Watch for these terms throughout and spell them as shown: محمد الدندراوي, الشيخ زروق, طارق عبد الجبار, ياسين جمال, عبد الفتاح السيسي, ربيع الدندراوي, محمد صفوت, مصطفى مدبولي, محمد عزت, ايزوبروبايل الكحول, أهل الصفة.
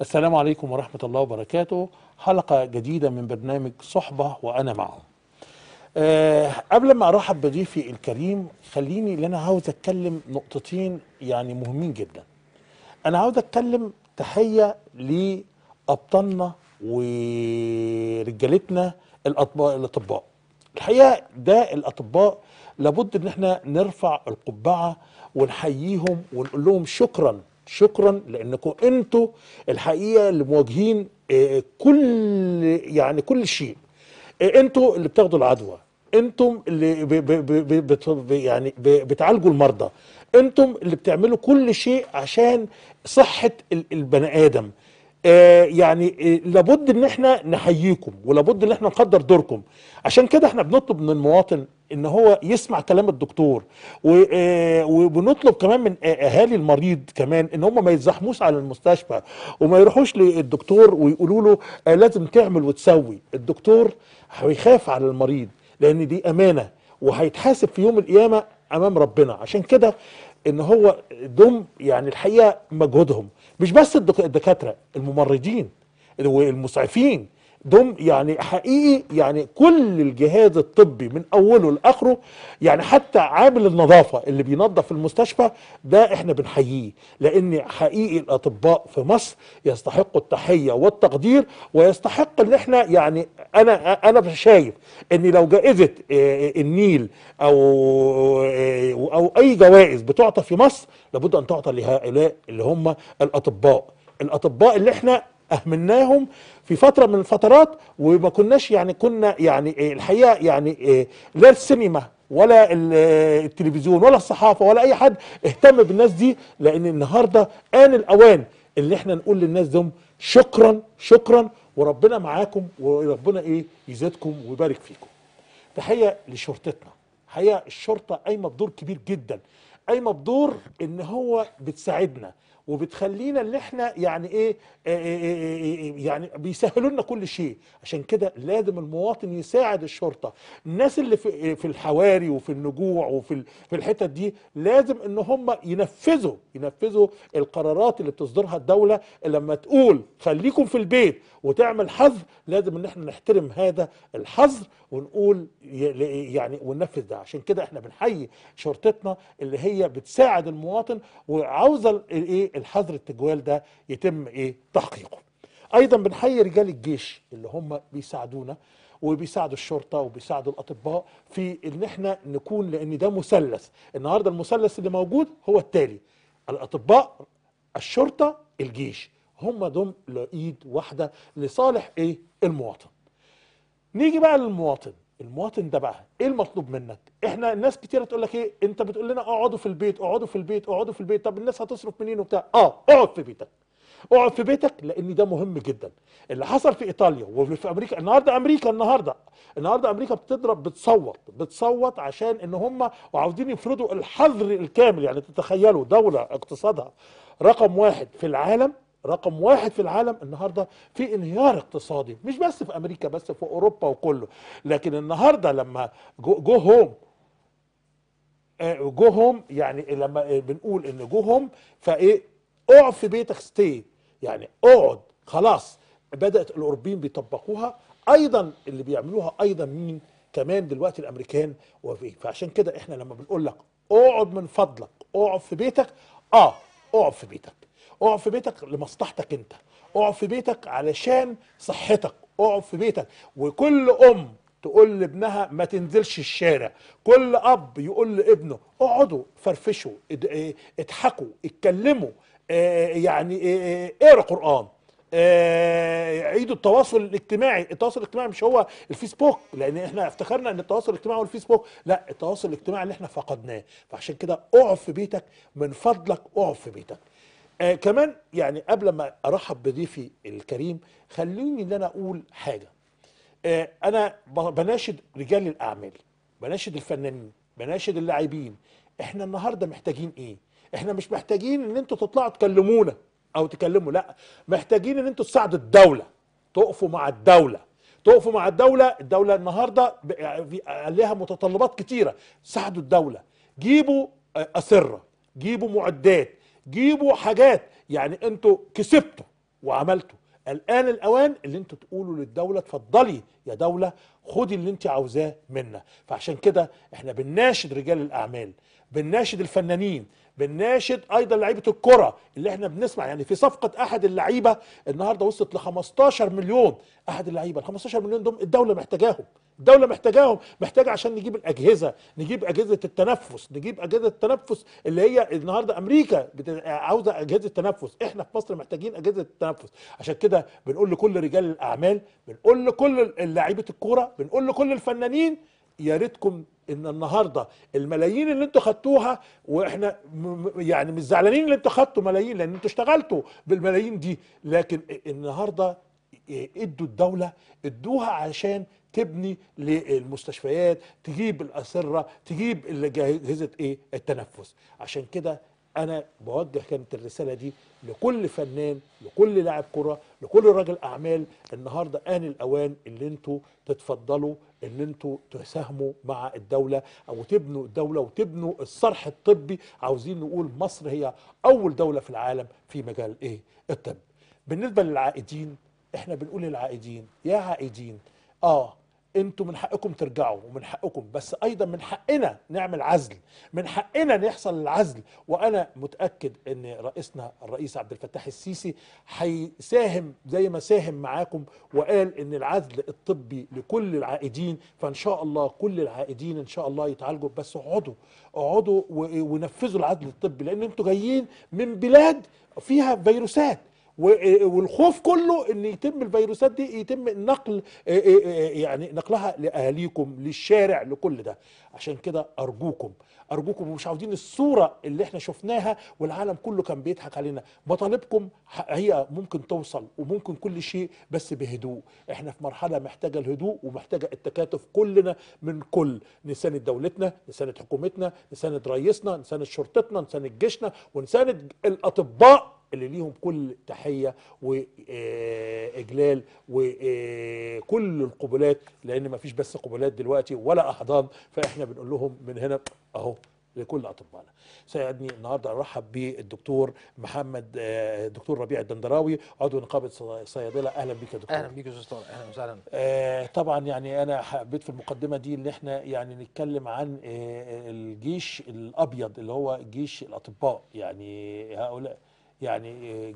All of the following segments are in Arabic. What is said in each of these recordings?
السلام عليكم ورحمة الله وبركاته. حلقة جديدة من برنامج صحبة وأنا معه. قبل ما أرحب بضيفي الكريم خليني لأنا عاوز أتكلم نقطتين يعني مهمين جدا. أنا عاوز أتكلم تحية لأبطالنا ورجالتنا الأطباء. الحقيقة ده الأطباء لابد إن احنا نرفع القبعة ونحييهم ونقول لهم شكرا لأنكم أنتوا الحقيقة اللي مواجهين كل شيء. أنتوا اللي بتاخدوا العدوى، أنتم اللي بتعالجوا المرضى، أنتم اللي بتعملوا كل شيء عشان صحة البني آدم. لابد ان احنا نحييكم ولابد ان احنا نقدر دوركم. عشان كده احنا بنطلب من المواطن ان هو يسمع كلام الدكتور، وبنطلب كمان من اهالي المريض كمان ان هم ما يتزحموش على المستشفى وما يروحوش للدكتور ويقولوا له لازم تعمل وتسوي. الدكتور هيخاف على المريض لان دي امانة وهيتحاسب في يوم القيامة امام ربنا. عشان كده ان هو دم الحقيقة مجهودهم، مش بس الدكاترة، الممرضين والمسعفين دم حقيقي كل الجهاز الطبي من اوله لاخره، حتى عامل النظافة اللي بينظف المستشفى ده احنا بنحييه، لان حقيقي الاطباء في مصر يستحقوا التحية والتقدير ويستحق ان احنا انا شايف ان لو جائزة النيل او اي جوائز بتعطى في مصر لابد ان تعطى لهؤلاء اللي هم الاطباء اللي احنا اهملناهم في فتره من الفترات، وما كناش كنا الحقيقه لا السينما ولا التلفزيون ولا الصحافه ولا اي حد اهتم بالناس دي، لان النهارده آن الاوان اللي احنا نقول للناس دول شكرا وربنا معاكم وربنا يزيدكم ويبارك فيكم. تحيه لشرطتنا. حقيقه الشرطه قايمه بدور كبير جدا، قايمه بدور ان هو بتساعدنا وبتخلينا اللي احنا بيسهلوا لنا كل شيء. عشان كده لازم المواطن يساعد الشرطه. الناس اللي في الحواري وفي النجوع وفي الحتت دي لازم ان هم ينفذوا القرارات اللي بتصدرها الدوله. لما تقول خليكم في البيت وتعمل حظر لازم ان احنا نحترم هذا الحظر ونقول وننفذ ده. عشان كده احنا بنحيي شرطتنا اللي هي بتساعد المواطن وعاوزه الحظر التجوال ده يتم تحقيقه. ايضا بنحيي رجال الجيش اللي هم بيساعدونا وبيساعدوا الشرطه وبيساعدوا الاطباء في ان احنا نكون، لان ده مثلث. النهارده المثلث اللي موجود هو التالي: الاطباء، الشرطه، الجيش. هم دول ايد واحده لصالح المواطن. نيجي بقى للمواطن. المواطن ده بقى ايه المطلوب منك؟ احنا الناس كتيره تقول لك انت بتقول لنا اقعدوا في البيت. طب الناس هتصرف منين وبتاع؟ اقعد في بيتك لان ده مهم جدا. اللي حصل في ايطاليا وفي امريكا النهارده امريكا بتصوت عشان ان هم وعاوزين يفرضوا الحظر الكامل. تتخيلوا دوله اقتصادها رقم واحد في العالم النهارده في انهيار اقتصادي، مش بس في امريكا بس، في اوروبا وكله. لكن النهارده لما جو هوم لما بنقول ان جو هوم فايه اقعد في بيتك، ستي اقعد خلاص، بدات الاوروبيين بيطبقوها. ايضا اللي بيعملوها ايضا مين كمان دلوقتي؟ الامريكان. فعشان كده احنا لما بنقول لك اقعد من فضلك اقعد في بيتك، اقعد في بيتك لمصلحتك انت، اقعد في بيتك علشان صحتك، اقعد في بيتك. وكل ام تقول لابنها ما تنزلش الشارع، كل اب يقول لابنه اقعدوا فرفشوا، اضحكوا، اتكلموا، اقرا قرآن، عيد التواصل الاجتماعي. التواصل الاجتماعي مش هو الفيسبوك، لان احنا افتخرنا ان التواصل الاجتماعي هو الفيسبوك، لا، التواصل الاجتماعي اللي احنا فقدناه. فعشان كده اقعد في بيتك، من فضلك اقعد في بيتك. كمان قبل ما ارحب بضيفي الكريم خليني ان انا اقول حاجه. انا بناشد رجال الاعمال، بناشد الفنانين، بناشد اللاعبين. احنا النهارده محتاجين ايه؟ احنا مش محتاجين ان انتوا تطلعوا تكلمونا او تكلموا، لا، محتاجين ان انتوا تساعدوا الدوله، تقفوا مع الدوله. الدوله النهارده عليها متطلبات كتيره. ساعدوا الدوله، جيبوا اسره، جيبوا معدات، جيبوا حاجات. انتوا كسبتوا وعملته. الآن الأوان اللي انتوا تقولوا للدولة اتفضلي يا دولة خدي اللي انت عاوزاه منا. فعشان كده احنا بنناشد رجال الأعمال، بنناشد الفنانين، بنناشد ايضا لعيبه الكره اللي احنا بنسمع. يعني في صفقه احد اللعيبه النهارده وصلت ل 15 مليون، احد اللعيبه ال 15 مليون دول الدوله محتاجاهم، الدوله محتاجه عشان نجيب الاجهزه، نجيب اجهزه التنفس، نجيب اجهزه التنفس اللي هي النهارده امريكا عاوزه اجهزه التنفس، احنا في مصر محتاجين اجهزه التنفس. عشان كده بنقول لكل رجال الاعمال، بنقول لكل لعيبه الكوره، بنقول لكل الفنانين، يا ريتكم ان النهارده الملايين اللي انتوا خدتوها، واحنا يعني مش زعلانين ان انتوا خدتوا ملايين لان انتوا اشتغلتوا بالملايين دي، لكن النهارده ادوا الدوله، ادوها عشان تبني للمستشفيات، تجيب الاسره، تجيب اجهزه ايه التنفس. عشان كده انا بوجه كانت الرساله دي لكل فنان، لكل لاعب كره، لكل راجل اعمال، النهارده ان الاوان اللي انتوا تتفضلوا، اللي انتوا تساهموا مع الدوله او تبنوا الدوله وتبنوا الصرح الطبي. عاوزين نقول مصر هي اول دوله في العالم في مجال ايه الطب. بالنسبه للعائدين، احنا بنقول للعائدين يا عائدين، انتوا من حقكم ترجعوا ومن حقكم، بس ايضا من حقنا نعمل عزل، من حقنا نحصل العزل. وانا متاكد ان رئيسنا الرئيس عبد الفتاح السيسي هيساهم زي ما ساهم معاكم وقال ان العزل الطبي لكل العائدين، فان شاء الله كل العائدين ان شاء الله يتعالجوا. بس اقعدوا ونفذوا العزل الطبي، لان انتوا جايين من بلاد فيها فيروسات، والخوف كله ان يتم الفيروسات دي يتم النقل، يعني نقلها لاهاليكم، للشارع، لكل ده. عشان كده ارجوكم، ومش عاوزين الصوره اللي احنا شفناها والعالم كله كان بيضحك علينا. مطالبكم هي ممكن توصل وممكن كل شيء، بس بهدوء. احنا في مرحله محتاجه الهدوء ومحتاجه التكاتف كلنا من كل، نساند دولتنا، نساند حكومتنا، نساند رئيسنا، نساند شرطتنا، نساند جيشنا، ونساند الاطباء اللي ليهم كل تحية وإجلال وكل القبلات، لأن ما فيش بس قبلات دلوقتي ولا أحضان، فإحنا بنقول لهم من هنا أهو لكل أطبائنا. ساعدني النهارده أرحب بالدكتور دكتور ربيع الدندراوي، عضو نقابة صيادلة. أهلا بيك يا دكتور. أهلا بيك يا أستاذ، أهلا وسهلا. طبعا يعني أنا حبيت في المقدمة دي إن إحنا يعني نتكلم عن الجيش الأبيض اللي هو جيش الأطباء، يعني هؤلاء يعني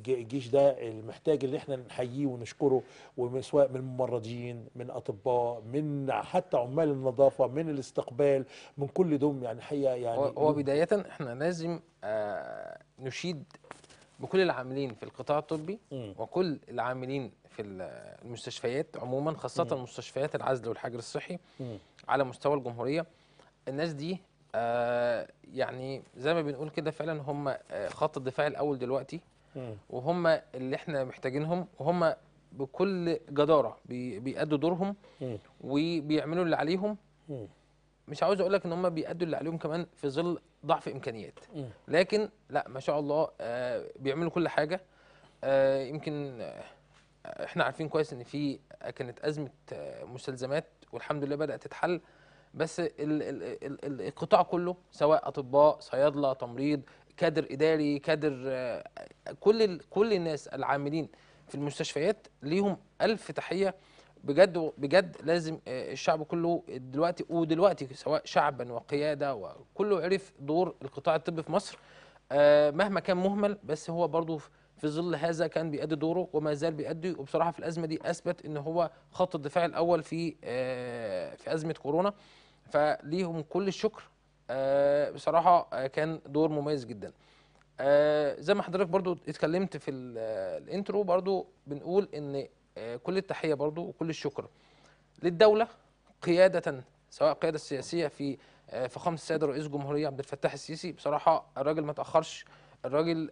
الجيش ده المحتاج اللي احنا نحييه ونشكره، وسواء من ممرضين، من اطباء، من حتى عمال النظافه، من الاستقبال، من كل دول. يعني حقيقه يعني هو بدايه احنا لازم نشيد بكل العاملين في القطاع الطبي وكل العاملين في المستشفيات عموما، خاصه مستشفيات العزل والحجر الصحي على مستوى الجمهوريه. الناس دي يعني زي ما بنقول كده فعلا هم خط الدفاع الاول دلوقتي، وهم اللي احنا محتاجينهم، وهم بكل جداره بيأدوا دورهم وبيعملوا اللي عليهم. مش عاوز اقول لك ان هم بيأدوا اللي عليهم كمان في ظل ضعف امكانيات، لكن لا ما شاء الله بيعملوا كل حاجه. يمكن احنا عارفين كويس ان في كانت ازمه مستلزمات، والحمد لله بدأت تتحل، بس القطاع كله سواء اطباء، صيادله، تمريض، كادر اداري، كادر كل الناس العاملين في المستشفيات ليهم الف تحيه بجد بجد. لازم الشعب كله دلوقتي سواء شعبا وقياده وكله عرف دور القطاع الطبي في مصر مهما كان مهمل، بس هو برضه في ظل هذا كان بيأدي دوره وما زال بيأدي. وبصراحه في الازمه دي اثبت ان هو خط الدفاع الاول في ازمه كورونا، فليهم كل الشكر. بصراحه كان دور مميز جدا. زي ما حضرتك برضو اتكلمت في الانترو، برضو بنقول ان كل التحيه برضو وكل الشكر للدوله قياده، سواء القياده السياسيه في فخامه السيد رئيس الجمهوريه عبد الفتاح السيسي. بصراحه الراجل ما تاخرش، الراجل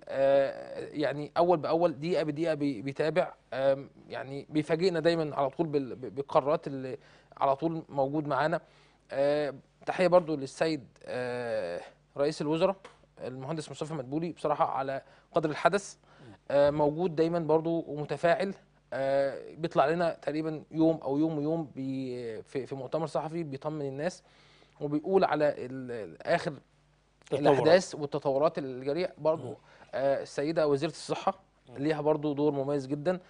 يعني اول باول، دقيقه بدقيقه بيتابع، يعني بيفاجئنا دايما على طول بالقرارات اللي على طول موجود معانا. تحيه برضو للسيد رئيس الوزراء المهندس مصطفى مدبولي، بصراحه على قدر الحدث موجود دايما برضو ومتفاعل. بيطلع لنا تقريبا يوم او يوم ويوم في مؤتمر صحفي بيطمن الناس وبيقول على اخر الاحداث والتطورات الجريئه. برضو السيده وزيره الصحه ليها برضو دور مميز جدا.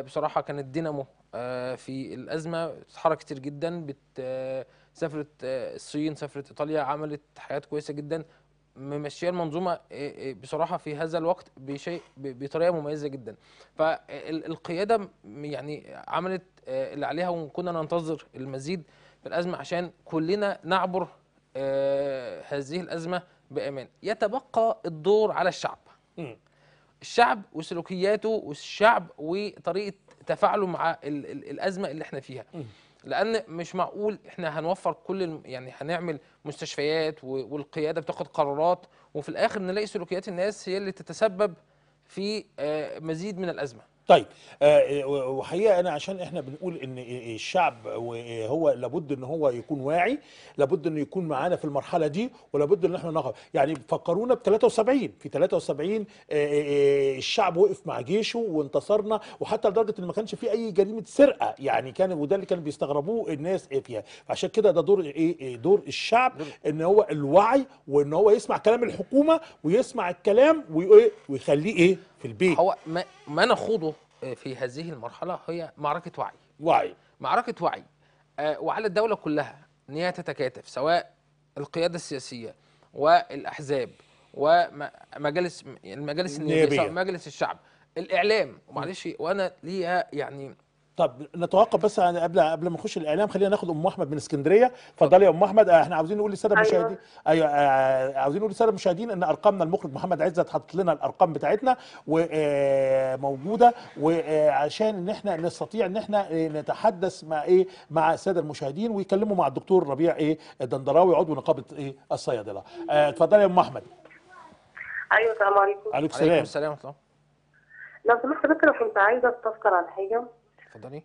بصراحه كانت دينامو في الازمه، اتحرك كتير جدا، سافرت الصين، سافرت ايطاليا، عملت حاجات كويسه جدا، ممشيه المنظومه بصراحه في هذا الوقت بشيء بطريقه مميزه جدا. فالقياده يعني عملت اللي عليها، وكنا ننتظر المزيد في الازمه عشان كلنا نعبر هذه الازمه بامان. يتبقى الدور على الشعب. الشعب وسلوكياته، والشعب وطريقه تفاعله مع الازمه اللي احنا فيها. لأن مش معقول احنا هنوفر كل يعني هنعمل مستشفيات والقيادة بتاخد قرارات وفي الآخر نلاقي سلوكيات الناس هي اللي تتسبب في مزيد من الأزمة. طيب، وحقيقة أنا عشان إحنا بنقول إن الشعب هو لابد إن هو يكون واعي، لابد إنه يكون معانا في المرحلة دي، ولابد إن إحنا نقف. يعني فكرونا ب 73، في 73 الشعب وقف مع جيشه وانتصرنا، وحتى لدرجة إن ما كانش في أي جريمة سرقة، يعني كان، وده اللي كانوا بيستغربوه الناس فيها. فعشان كده ده دور إيه؟ دور الشعب إن هو الوعي، وإن هو يسمع كلام الحكومة ويسمع الكلام ويخليه إيه؟ في البيت. هو ما نخوضه في هذه المرحله هي معركه وعي، معركه وعي، وعلى الدوله كلها ان هي تتكاتف، سواء القياده السياسيه والاحزاب ومجالس النيابيه، مجلس الشعب، الاعلام. معلش وانا ليها يعني. طب نتوقف بس قبل ما نخش الاعلام، خلينا ناخد ام احمد من اسكندريه. اتفضلي يا ام احمد. احنا عاوزين نقول للساده المشاهدين، ايوه عاوزين نقول للساده المشاهدين ان ارقامنا، المخرج محمد عزت حاطط لنا الارقام بتاعتنا وموجوده، وعشان ان احنا نستطيع ان احنا نتحدث مع مع الساده المشاهدين ويكلموا مع الدكتور ربيع الدندراوي، عضو نقابه الصيادله. اتفضلي يا ام احمد. ايوه السلام عليكم. وعليكم السلام. وعليكم السلام ورحمه الله. لو سمحت بس انا كنت عايزه استفسر عن حاجه.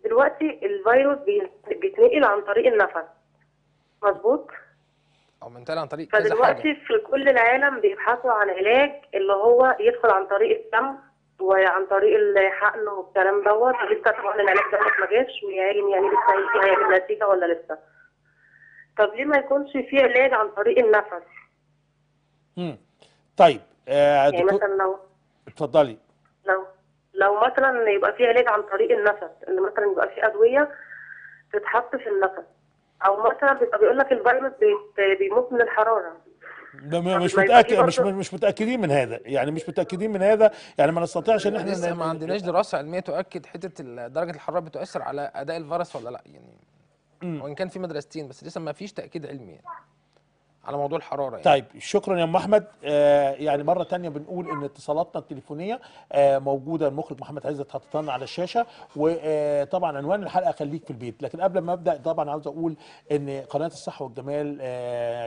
دلوقتي الفيروس بيتنقل عن طريق النفس، مظبوط؟ او بينتقل عن طريق كذا حاجه. فدلوقتي في كل العالم بيبحثوا عن علاج اللي هو يدخل عن طريق الدم وعن طريق الحقن والكلام دوت، لسه طبعا العلاج ده ما جاش، ويعين يعني لسه هيجي نتيجه ولا لسه. طب ليه ما يكونش في علاج عن طريق النفس؟ طيب يعني مثلا لو اتفضلي، لو مثلا يبقى في علاج عن طريق النفس، ان مثلا يبقى في ادويه تتحط في النفس، او مثلا بيبقى بيقول لك الفيروس بيموت من الحراره. مش متاكدين من هذا، يعني مش متاكدين من هذا، يعني ما نستطيعش ان احنا لسه ما عندناش دراسه علميه تؤكد حته درجه الحراره بتؤثر على اداء الفيروس ولا لا، يعني وان كان في مدرستين بس لسه ما فيش تاكيد علمي يعني على موضوع الحراره يعني. طيب شكرا يا ام احمد. يعني مره ثانيه بنقول ان اتصالاتنا التليفونيه موجوده، المخرج محمد عزت حاططها لنا على الشاشه، وطبعا عنوان الحلقه خليك في البيت. لكن قبل ما ابدا طبعا عاوز اقول ان قناه الصحه والجمال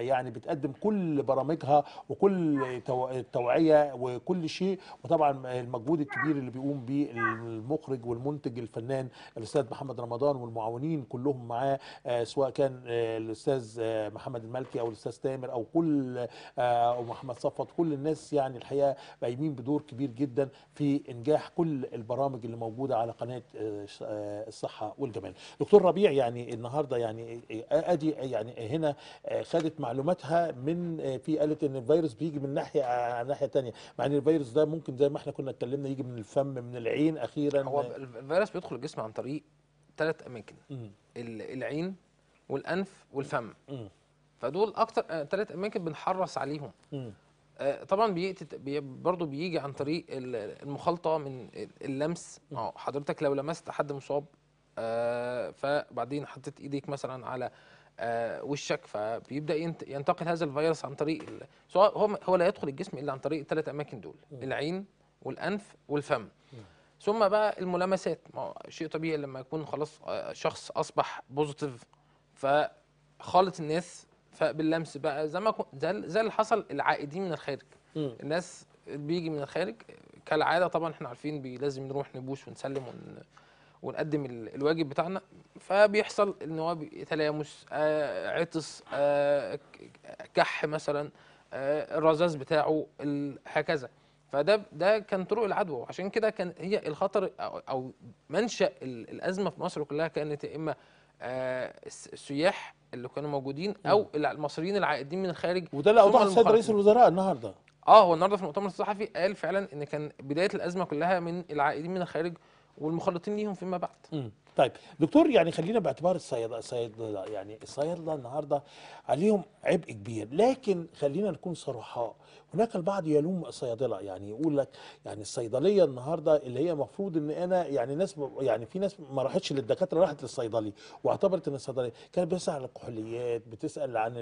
يعني بتقدم كل برامجها وكل التوعيه وكل شيء، وطبعا المجهود الكبير اللي بيقوم به المخرج والمنتج الفنان الاستاذ محمد رمضان والمعاونين كلهم معاه، سواء كان الاستاذ محمد المالكي او الاستاذ او كل او محمد صفوت. كل الناس يعني الحقيقه قايمين بدور كبير جدا في انجاح كل البرامج اللي موجوده على قناه الصحه والجمال. دكتور ربيع، يعني النهارده يعني ادي يعني هنا خدت معلوماتها من في، قالت ان الفيروس بيجي من ناحيه عن ناحيه ثانيه، مع ان الفيروس ده ممكن زي ما احنا كنا اتكلمنا يجي من الفم، من العين. اخيرا هو الفيروس بيدخل الجسم عن طريق ثلاث اماكن، العين والانف والفم. فدول اكتر ثلاث اماكن بنحرص عليهم. طبعا برضه بيجي عن طريق المخالطه من اللمس. حضرتك لو لمست حد مصاب فبعدين حطيت ايديك مثلا على وشك، فبيبدا ينتقل هذا الفيروس عن طريق سواء هو لا يدخل الجسم الا عن طريق الثلاث اماكن دول، العين والانف والفم. ثم بقى الملامسات، شيء طبيعي لما يكون خلاص شخص اصبح بوزيتيف فخالط الناس، فباللمس بقى زي اللي حصل العائدين من الخارج. الناس بيجي من الخارج كالعاده، طبعا احنا عارفين لازم نروح نبوس ونسلم ونقدم الواجب بتاعنا، فبيحصل ان هو تلامس، عطس، كح مثلا، الرذاذ بتاعه، هكذا. فده كان طرق العدوى، وعشان كده كان هي الخطر او منشأ الازمه في مصر كلها كانت يا اما السياح اللي كانوا موجودين او المصريين العائدين من الخارج. وده اللي اوضحه السيد رئيس الوزراء النهارده. هو النهارده في المؤتمر الصحفي قال فعلا ان كان بدايه الازمه كلها من العائدين من الخارج والمخلطين ليهم فيما بعد. طيب دكتور، يعني خلينا باعتبار الصيادله، يعني الصيادله النهارده عليهم عبء كبير، لكن خلينا نكون صرحاء، هناك البعض يلوم الصيادله، يعني يقول لك يعني الصيدليه النهارده اللي هي المفروض ان انا يعني ناس، يعني في ناس ما راحتش للدكاتره، راحت للصيدلي، واعتبرت ان الصيدليه كانت بتسال عن الكحوليات، بتسال عن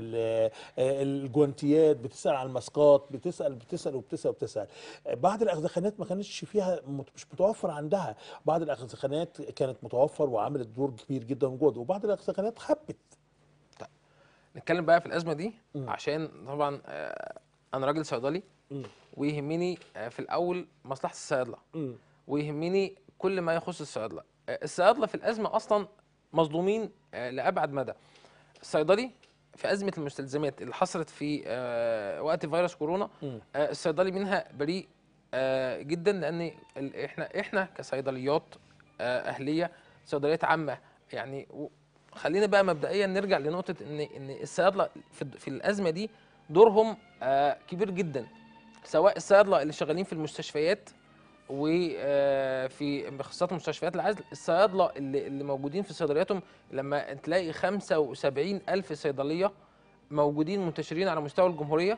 الجوانتيات، بتسال عن الماسكات، بتسال. بعض الاغزخانات ما كانتش فيها، مش متوفر عندها، بعض الاغزخانات كانت متوفر وعملت دور كبير جدا وجهد، وبعض الاغزخانات خبت. طيب نتكلم بقى في الازمه دي. عشان طبعا انا راجل صيدلي ويهمني في الاول مصلحه الصيادله ويهمني كل ما يخص الصيادله. الصيادله في الازمه اصلا مظلومين لابعد مدى. الصيدلي في ازمه المستلزمات اللي حصلت في وقت فيروس كورونا، الصيدلي منها بريء جدا، لان احنا كصيدليات اهليه، صيدليات عامه، يعني خلينا بقى مبدئيا نرجع لنقطه ان الصيادله في الازمه دي دورهم كبير جدا، سواء الصيادله اللي شغالين في المستشفيات وفي خاصة مستشفيات العزل، الصيادله اللي موجودين في صيدلياتهم، لما تلاقي 75,000 صيدليه موجودين منتشرين على مستوى الجمهوريه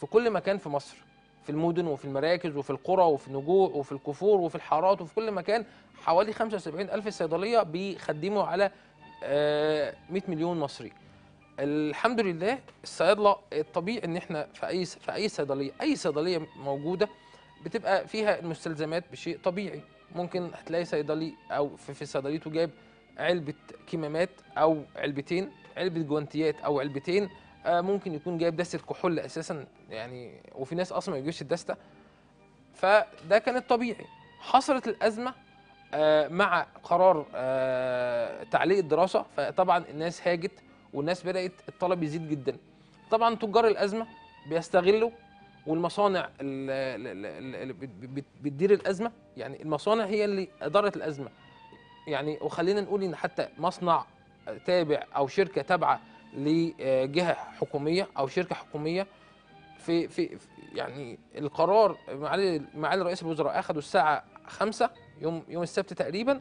في كل مكان في مصر، في المدن وفي المراكز وفي القرى وفي النجوع وفي الكفور وفي الحارات وفي كل مكان، حوالي 75,000 صيدليه بيخدموا على 100 مليون مصري. الحمد لله الصيادله الطبيعي ان احنا في اي صيدليه، اي صيدليه موجوده بتبقى فيها المستلزمات بشيء طبيعي. ممكن هتلاقي صيدلي او في صيدليته جاب علبه كمامات او علبتين، علبه جوانتيات او علبتين، ممكن يكون جايب دستة كحول اساسا، يعني وفي ناس اصلا ما بيجيبش الدستة، فده كان الطبيعي. حصلت الازمه مع قرار تعليق الدراسه، فطبعا الناس هاجت والناس بدات الطلب يزيد جدا. طبعا تجار الازمه بيستغلوا، والمصانع اللي بتدير الازمه، يعني المصانع هي اللي ادارت الازمه، يعني وخلينا نقول ان حتى مصنع تابع او شركه تابعه لجهه حكوميه او شركه حكوميه، في يعني القرار معالي رئيس الوزراء اخده الساعه 5 يوم السبت تقريبا،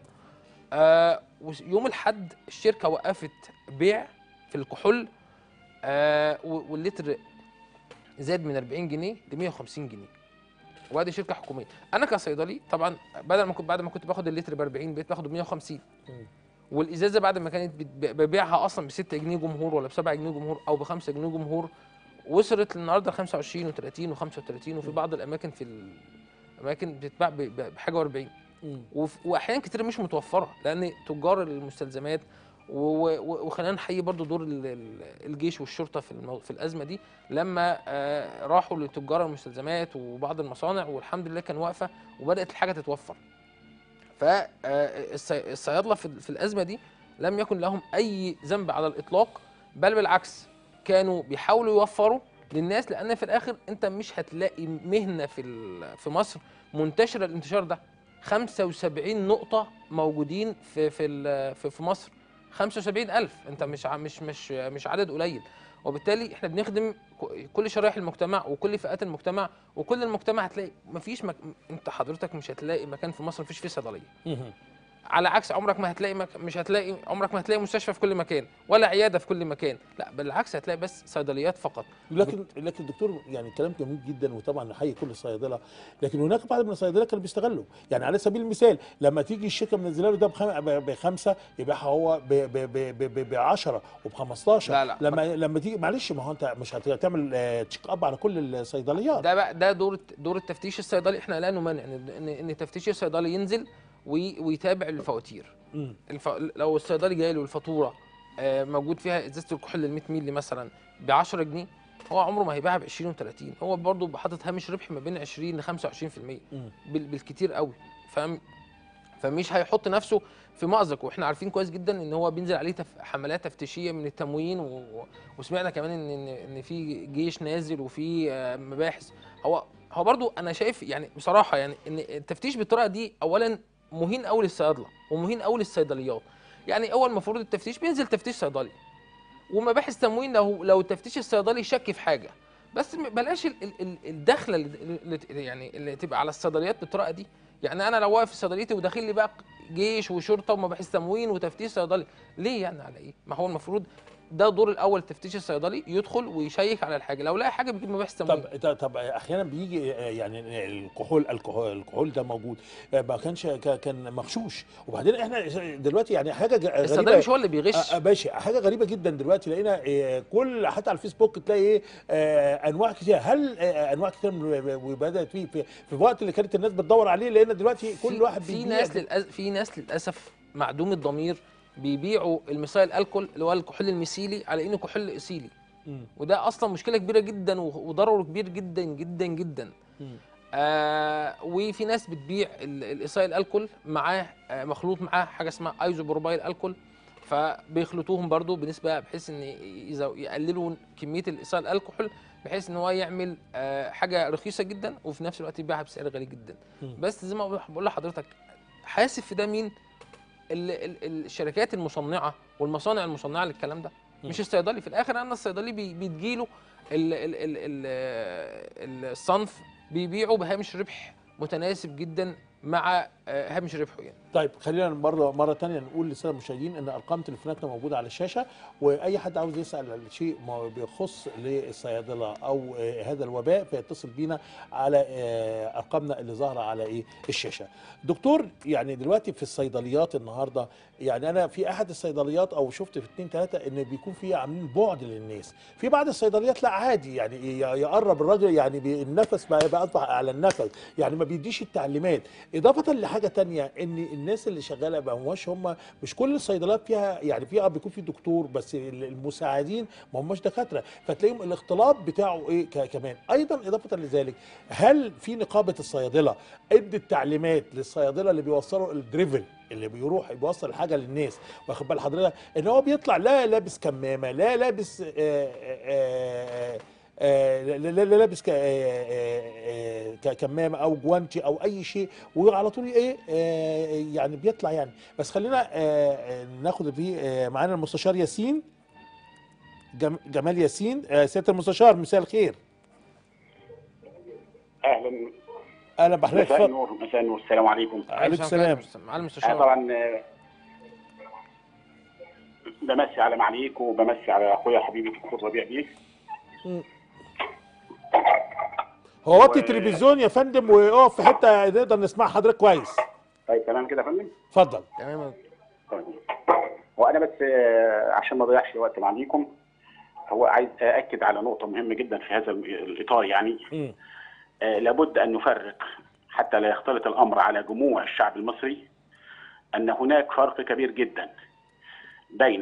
يوم الاحد الشركه وقفت بيع في الكحول، واللتر زاد من 40 جنيه ل 150 جنيه، وادي شركه حكوميه. انا كصيدلي طبعا بعد ما كنت باخد اللتر ب 40 بقيت باخده ب 150. والازازه بعد ما كانت ببيعها اصلا ب 6 جنيه جمهور ولا ب 7 جنيه جمهور او ب 5 جنيه جمهور، وصلت النهارده 25 و30 و35، وفي بعض الاماكن بتتباع بحاجه و40، واحيانا كتير مش متوفره، لان تجار المستلزمات، وخلينا نحيي برضه دور الجيش والشرطه في الازمه دي، لما راحوا لتجار المستلزمات وبعض المصانع، والحمد لله كان واقفه وبدات الحاجه تتوفر. فالصيادله في الازمه دي لم يكن لهم اي ذنب على الاطلاق، بل بالعكس كانوا بيحاولوا يوفروا للناس، لان في الاخر انت مش هتلاقي مهنه في مصر منتشره الانتشار ده. 75 نقطه موجودين في في في مصر، 75,000، انت مش عدد قليل، وبالتالي احنا بنخدم كل شرائح المجتمع وكل فئات المجتمع، وكل المجتمع هتلاقي انت حضرتك مش هتلاقي مكان في مصر مفيش فيه صيدليه، على عكس عمرك ما هتلاقي عمرك ما هتلاقي مستشفى في كل مكان ولا عياده في كل مكان، لا بالعكس هتلاقي بس صيدليات فقط. لكن دكتور، يعني الكلام جميل جدا، وطبعا نحيي كل صيدله، لكن هناك بعض من الصيدليات كانوا بيستغلوا، يعني على سبيل المثال لما تيجي الشركه منزله له ده ب5 يبيعها هو ب10 وب15. لا لما تيجي، معلش، ما هو انت مش هتعمل تشيك اب على كل الصيدليات. ده بقى ده دور التفتيش الصيدلي، احنا لا نمنع ان تفتيش الصيدلي ينزل ويتابع الفواتير. لو الصيدلي جاي له الفاتوره موجود فيها ازازه الكحول ال 100 مللي مثلا ب 10 جنيه، هو عمره ما هيبيعها ب 20 و30، هو برضه حاطط هامش ربح ما بين 20 ل 25% بالكتير قوي، فاهم؟ فمش هيحط نفسه في مأزق، واحنا عارفين كويس جدا ان هو بينزل عليه حملات تفتيشيه من التموين، وسمعنا كمان ان في جيش نازل وفي مباحث. هو برضه انا شايف، يعني بصراحه، يعني ان التفتيش بالطريقه دي اولا مهين قوي للصيادله ومهين قوي للصيدليات. يعني اول المفروض التفتيش بينزل تفتيش صيدلي ومباحث تموين، لو التفتيش الصيدلي شك في حاجه بس بلاش الدخله اللي يعني اللي تبقى على الصيدليات بالطريقه دي. يعني انا لو واقف في صيدليتي وداخل لي بقى جيش وشرطه وما بحث تموين وتفتيش صيدلي، ليه يعني على ايه؟ ما هو المفروض ده دور الاول، تفتيش الصيدلي يدخل ويشيك على الحاجه، لو لقى حاجه بيجيب مباحث تموين. طب احيانا بيجي يعني الكحول ده موجود، ما كان مغشوش. وبعدين احنا دلوقتي يعني حاجه غريبه، الصيدلي مش هو اللي بيغش ماشي. حاجه غريبه جدا دلوقتي، لقينا كل حتى على الفيسبوك تلاقي ايه انواع كتير، هل انواع كتير وبدات في الوقت اللي كانت الناس بتدور عليه، لقينا دلوقتي كل واحد في ناس للاسف معدوم الضمير بيبيعوا المسائل الكحول اللي هو الكحول الميثيلي على انه كحول ايثيلي، وده اصلا مشكله كبيره جدا وضرر كبير جدا جدا جدا. وفي ناس بتبيع الايثيل الكحول معاه مخلوط معاه حاجه اسمها ايزوبروبايل الكحول، فبيخلطوهم برضو بنسبه بحيث ان يقللوا كميه الايثيل الكحول بحيث ان هو يعمل حاجه رخيصه جدا وفي نفس الوقت يبيعها بسعر غالي جدا. بس زي ما بقول لحضرتك حاسب في ده مين؟ الشركات المصنعه والمصانع المصنعه للكلام ده، مش الصيدلي. في الاخر انا الصيدلي بتجيله الصنف بيبيعه بهامش ربح متناسب جدا مع هامش ربحه يعني. طيب خلينا مره ثانيه نقول للساده المشاهدين ان ارقام تليفوناتنا موجوده على الشاشه، واي حد عاوز يسال على شيء ما بيخص للصيادله او هذا الوباء فيتصل بينا على ارقامنا اللي ظاهره على الشاشه. دكتور يعني دلوقتي في الصيدليات النهارده، يعني انا في احد الصيدليات او شفت في 2 3 ان بيكون في عاملين بعد للناس، في بعض الصيدليات لا عادي يعني يقرب الراجل، يعني النفس بقى اصبح على النفس، يعني ما بيديش التعليمات. اضافه لحاجه ثانيه ان الناس اللي شغاله ما هماش هم، مش كل الصيدليات فيها يعني فيها بيكون في دكتور بس المساعدين ما هماش دكاتره، فتلاقيهم الاختلاط بتاعه كمان. ايضا اضافه لذلك، هل في نقابه الصيادله ادت تعليمات للصيادله اللي بيوصلوا الدريفل اللي بيروح يوصل الحاجه للناس، واخد بال حضرتك ان هو بيطلع لا لابس كمامه لا لابس لا لابس كمامه او جوانتي او اي شيء، وعلى طول يعني بيطلع يعني. بس خلينا ناخد فيه معانا المستشار ياسين جمال. ياسين، سياده المستشار مساء الخير. اهلا بحضرتك. مساء النور. السلام عليكم. وعليكم السلام. معالي المستشار، طبعا بمسي على معاليك وبمسي على اخويا حبيبي الدكتور ربيع بيه. هو وطي التلفزيون يا فندم واقف في حته نقدر نسمع حضرتك كويس. طيب تمام كده يا فندم؟ اتفضل. تمام. طيب هو انا بس عشان ما اضيعش وقت معاكم، هو عايز اكد على نقطه مهمه جدا في هذا الاطار، يعني لابد ان نفرق حتى لا يختلط الامر على جموع الشعب المصري، ان هناك فرق كبير جدا بين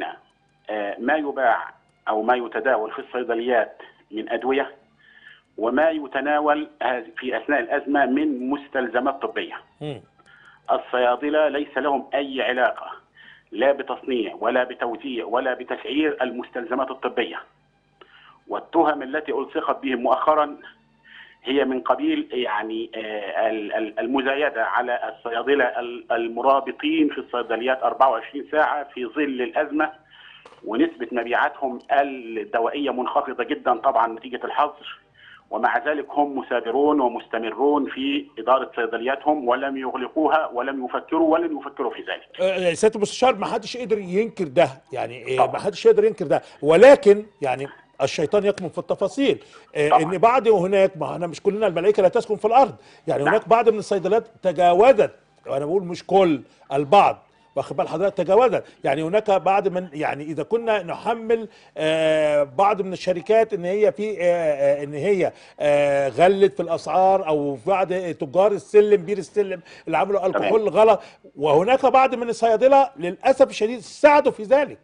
ما يباع او ما يتداول في الصيدليات من ادويه وما يتناول في اثناء الازمه من مستلزمات طبيه. الصيادله ليس لهم اي علاقه لا بتصنيع ولا بتوزيع ولا بتسعير المستلزمات الطبيه، والتهم التي الصقت بهم مؤخرا هي من قبيل يعني المزايده على الصيادله المرابطين في الصيدليات 24 ساعه في ظل الازمه، ونسبه مبيعاتهم الدوائيه منخفضه جدا طبعا نتيجه الحظر، ومع ذلك هم مثابرون ومستمرون في إدارة صيدلياتهم ولم يغلقوها ولم يفكروا ولن يفكروا في ذلك. سيادة المستشار ما حدش يقدر ينكر ده، يعني ما حدش يقدر ينكر ده، ولكن يعني الشيطان يكمن في التفاصيل. ان بعض هناك، ما احنا مش كلنا الملائكة لا تسكن في الأرض، يعني هناك بعض من الصيدليات تجاوزت، وانا بقول مش كل، البعض واخد بال حضرتك تجاوزت، يعني هناك بعض من يعني اذا كنا نحمل بعض من الشركات ان هي في ان هي غلت في الاسعار، او بعض تجار السلم بير السلم اللي عملوا الكحول غلط، وهناك بعض من الصيادله للاسف الشديد ساعدوا في ذلك.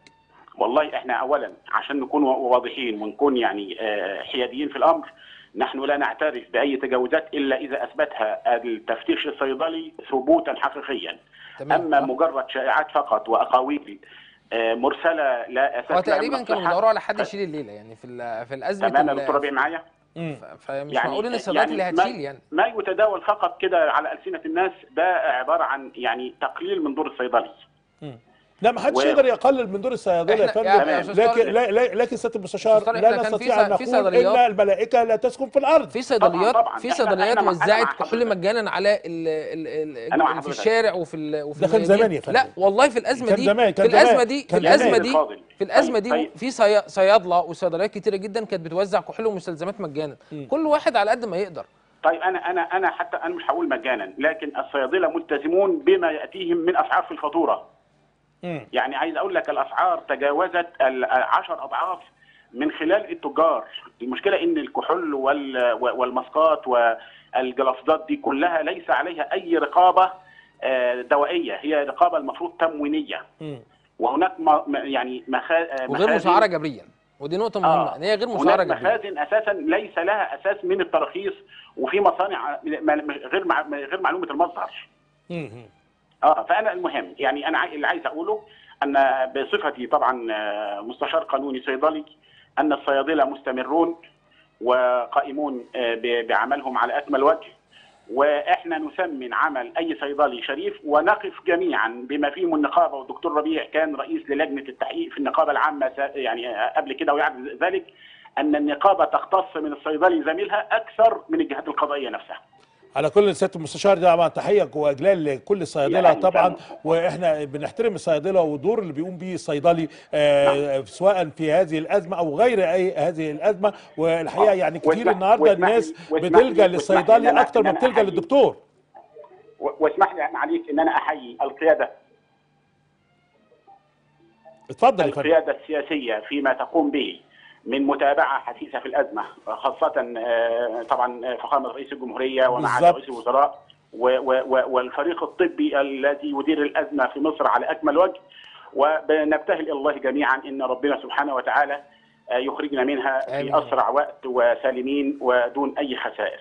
والله احنا اولا عشان نكون واضحين ونكون يعني حياديين في الامر، نحن لا نعترف باي تجاوزات الا اذا اثبتها التفتيش الصيدلي ثبوتا حقيقيا. اما مجرد شائعات فقط واقاويل مرسله لا اساس لها. تقريبا كانوا بيدوروا على حد يشيل الليله يعني في الازمه. تمام يا دكتور ربيع معايا؟ فمش معقول ان الصيدليات اللي هتشيل يعني. ما يتداول فقط كده على السنه الناس ده عباره عن يعني تقليل من دور الصيدلي. لا ما حدش يقدر يقلل من دور الصيادله يا فندم، لكن سياده المستشار لا نستطيع ان نقول ان الملائكه لا تسكن في الارض. في صيدليات وزعت كحول مجانا على في الشارع وفي داخل زمان يا فندم. لا والله في الازمه دي في صيادله وصيدليات كتيره جدا كانت بتوزع كحول ومستلزمات مجانا، كل واحد على قد ما يقدر. طيب انا حتى انا مش هقول مجانا، لكن الصيادله ملتزمون بما ياتيهم من اسعار في الفاتوره. يعني عايز اقول لك الاسعار تجاوزت 10 اضعاف من خلال التجار. المشكله ان الكحول والماسكات والجلافزات دي كلها ليس عليها اي رقابه دوائيه، هي رقابه المفروض تموينيه. وهناك يعني مخازن وغير مسعره جبريا، ودي نقطه مهمه ان هي غير مسعره جبريا. مخازن اساسا ليس لها اساس من التراخيص، وفي مصانع غير معلومه المصدر. فانا المهم يعني انا اللي عايز اقوله ان بصفتي طبعا مستشار قانوني صيدلي ان الصيادله مستمرون وقائمون بعملهم على اكمل وجه، واحنا نثمن عمل اي صيدلي شريف ونقف جميعا بما فيهم النقابه، والدكتور ربيع كان رئيس للجنه التحقيق في النقابه العامه يعني قبل كده، ويعد ذلك ان النقابه تختص من الصيدلي زميلها اكثر من الجهات القضائيه نفسها. على كل سياده المستشار طبعا تحيه واجلال لكل الصيادله طبعا، واحنا بنحترم الصيادله والدور اللي بيقوم به الصيدلي سواء في هذه الازمه او غير اي هذه الازمه. والحقيقه يعني كتير النهارده الناس بتلجا للصيدلي اكتر ما بتلجا للدكتور. واسمح لي معلش ان انا احيي القياده. اتفضل يا فندم. القياده السياسيه فيما تقوم به من متابعه حثيثه في الازمه، خاصه طبعا فخامه رئيس الجمهوريه ومع رئيس الوزراء والفريق الطبي الذي يدير الازمه في مصر على اكمل وجه، وبنبتهل الله جميعا ان ربنا سبحانه وتعالى يخرجنا منها في اسرع وقت وسالمين ودون اي خسائر.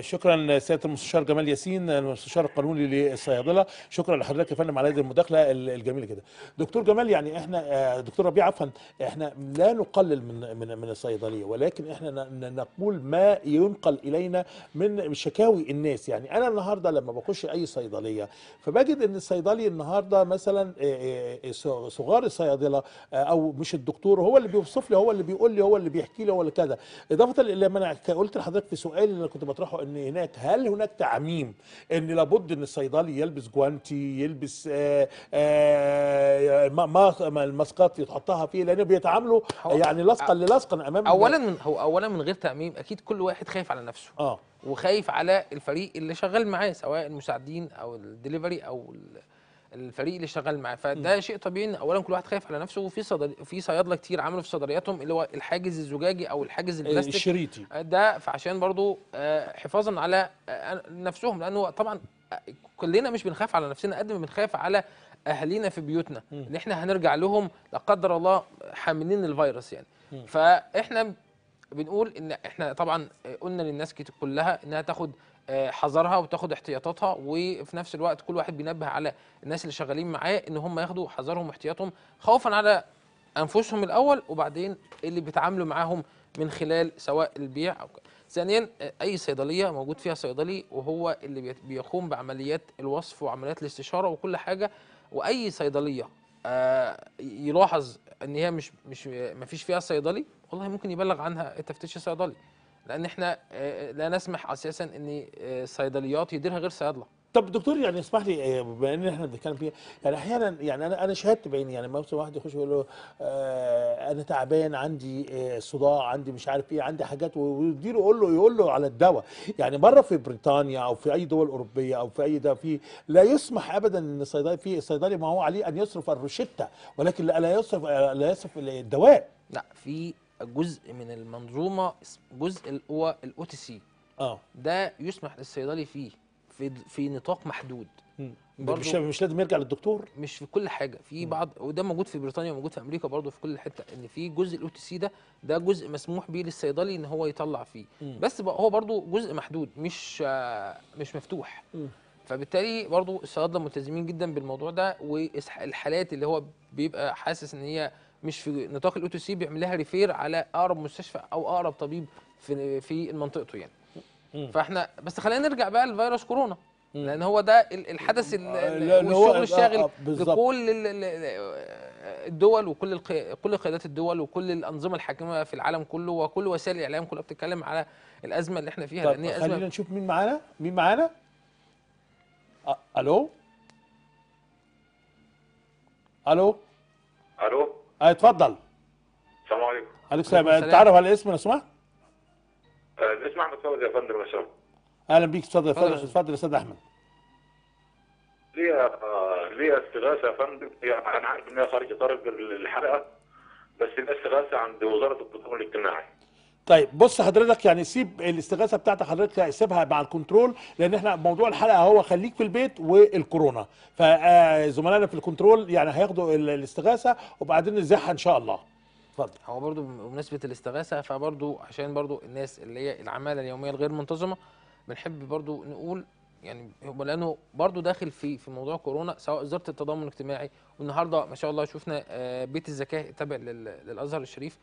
شكرا سياده المستشار جمال ياسين المستشار القانوني للصيادله، شكرا لحضرتك يا فندم على هذه المداخله الجميله كده. دكتور جمال يعني احنا دكتور ربيع عفوا احنا لا نقلل من الصيدليه، ولكن احنا نقول ما ينقل الينا من شكاوي الناس. يعني انا النهارده لما بخش اي صيدليه فبجد ان الصيدلي النهارده مثلا صغار الصيادله او مش الدكتور هو اللي بيوصف لي، هو اللي بيقول لي، هو اللي بيحكي لي، هو اللي كذا. اضافه لما انا قلت لحضرتك في سؤالي اللي انا كنت بطرحه ان هناك هل هناك تعميم ان لابد ان الصيدلي يلبس جوانتي، يلبس الماسكات يتحطها فيه، لان بيتعاملوا يعني لصقا للصقا امام اولا من غير تعميم اكيد كل واحد خايف على نفسه وخايف على الفريق اللي شغال معاه سواء المساعدين او الدليفري او الفريق اللي شغال معاه، فده شيء طبيعي ان اولا كل واحد خايف على نفسه. وفي صيادله كتير عملوا في صيدلياتهم اللي هو الحاجز الزجاجي او الحاجز البلاستيك الشريطي ده، فعشان برضو حفاظا على نفسهم، لانه طبعا كلنا مش بنخاف على نفسنا قد ما بنخاف على اهالينا في بيوتنا ان احنا هنرجع لهم لا قدر الله حاملين الفيروس يعني. فاحنا بنقول ان احنا طبعا قلنا للناس كلها انها تاخد حذرها وتاخد احتياطاتها، وفي نفس الوقت كل واحد بينبه على الناس اللي شغالين معاه ان هم ياخدوا حذرهم واحتياطهم خوفا على انفسهم الاول، وبعدين اللي بيتعاملوا معاهم من خلال سواء البيع او كده. ثانيا اي صيدليه موجود فيها صيدلي وهو اللي بيقوم بعمليات الوصف وعمليات الاستشاره وكل حاجه، واي صيدليه يلاحظ ان هي مش ما فيش فيها صيدلي والله ممكن يبلغ عنها التفتيش الصيدلي، لان احنا لا نسمح اساسا ان الصيدليات يديرها غير صيادله. طب دكتور يعني اسمح لي بما ان احنا بنتكلم فيها، يعني احيانا يعني انا شاهدت بعيني يعني مثلا واحد يخش يقول له انا تعبان، عندي صداع، عندي مش عارف ايه، عندي حاجات، ويديله يقول له على الدواء. يعني بره في بريطانيا او في اي دول اوروبيه او في اي ده في لا يسمح ابدا ان الصيدلي ما هو عليه ان يصرف الروشته، ولكن لا يصرف الدواء. لا في جزء من المنظومه جزء اللي هو الاو تي سي ده يسمح للصيدلي فيه في نطاق محدود، مش لازم يرجع للدكتور، مش في كل حاجه، في بعض وده موجود في بريطانيا وموجود في امريكا برضه في كل حته، ان في جزء الاو تي سي ده جزء مسموح بيه للصيدلي ان هو يطلع فيه، بس بقى هو برضه جزء محدود مش مفتوح. فبالتالي برضه الصيادله ملتزمين جدا بالموضوع ده، والحالات اللي هو بيبقى حاسس ان هي مش في نطاق الاو تو سي بيعملها ريفير على اقرب مستشفى او اقرب طبيب في منطقته يعني. فاحنا بس خلينا نرجع بقى لفيروس كورونا. لان هو ده الحدث والشغل الشاغل لكل الدول وكل كل قيادات الدول وكل الانظمه الحاكمه في العالم كله وكل وسائل الاعلام كلها بتتكلم على الازمه اللي احنا فيها. لان خلينا نشوف مين معانا. الو الو الو اتفضل. السلام عليكم. عليكم السلام. تعرف على الاسم لو سمحت؟ الاسم احمد فوزي يا فندم. ما شاء الله. اهلا بيك. اتفضل اتفضل يا استاذ احمد. ليها استغاثه يا فندم. يعني انا عارف ان هي خارج اطار الحلقه بس ده استغاثه عند وزاره التضامن الاجتماعي. طيب بص حضرتك، يعني سيب الاستغاثه بتاعتك حضرتك سيبها مع الكنترول، لان احنا موضوع الحلقه هو خليك في البيت والكورونا، فزملائنا في الكنترول يعني هياخدوا الاستغاثه وبعدين نزاحها ان شاء الله. اتفضل. هو برضو بمناسبه الاستغاثه فبرضو عشان برضو الناس اللي هي العماله اليوميه الغير منتظمه بنحب برضو نقول يعني لانه برضو داخل في موضوع كورونا سواء وزاره التضامن الاجتماعي، والنهارده ما شاء الله شفنا بيت الزكاه تابع للازهر الشريف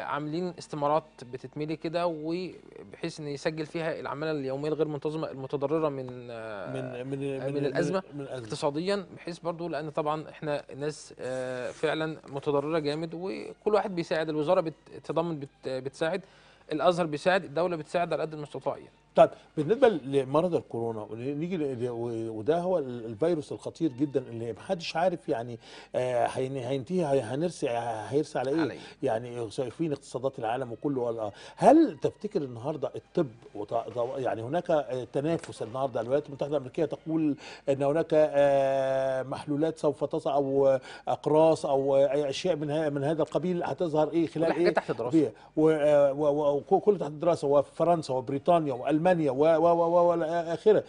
عاملين استمارات بتتملي كده وبحيث ان يسجل فيها العماله اليوميه الغير منتظمه المتضرره من الازمه اقتصاديا، بحيث برضو لان طبعا احنا الناس فعلا متضرره جامد وكل واحد بيساعد. الوزاره بتضمن بتساعد، الازهر بيساعد، الدوله بتساعد على قد المستطاع يعني. طيب بالنسبه لمرض الكورونا نيجي، وده هو الفيروس الخطير جدا اللي محدش عارف يعني هينتهي هيرسي على ايه علي. يعني شايفين اقتصادات العالم وكله. هل تفتكر النهارده الطب يعني هناك تنافس؟ النهارده الولايات المتحده الامريكيه تقول ان هناك محلولات سوف تظهر او اقراص او اشياء من هذا القبيل هتظهر ايه خلال ايه تحت دراسه وكل تحت دراسه، وفرنسا وبريطانيا والمانيا والاخره.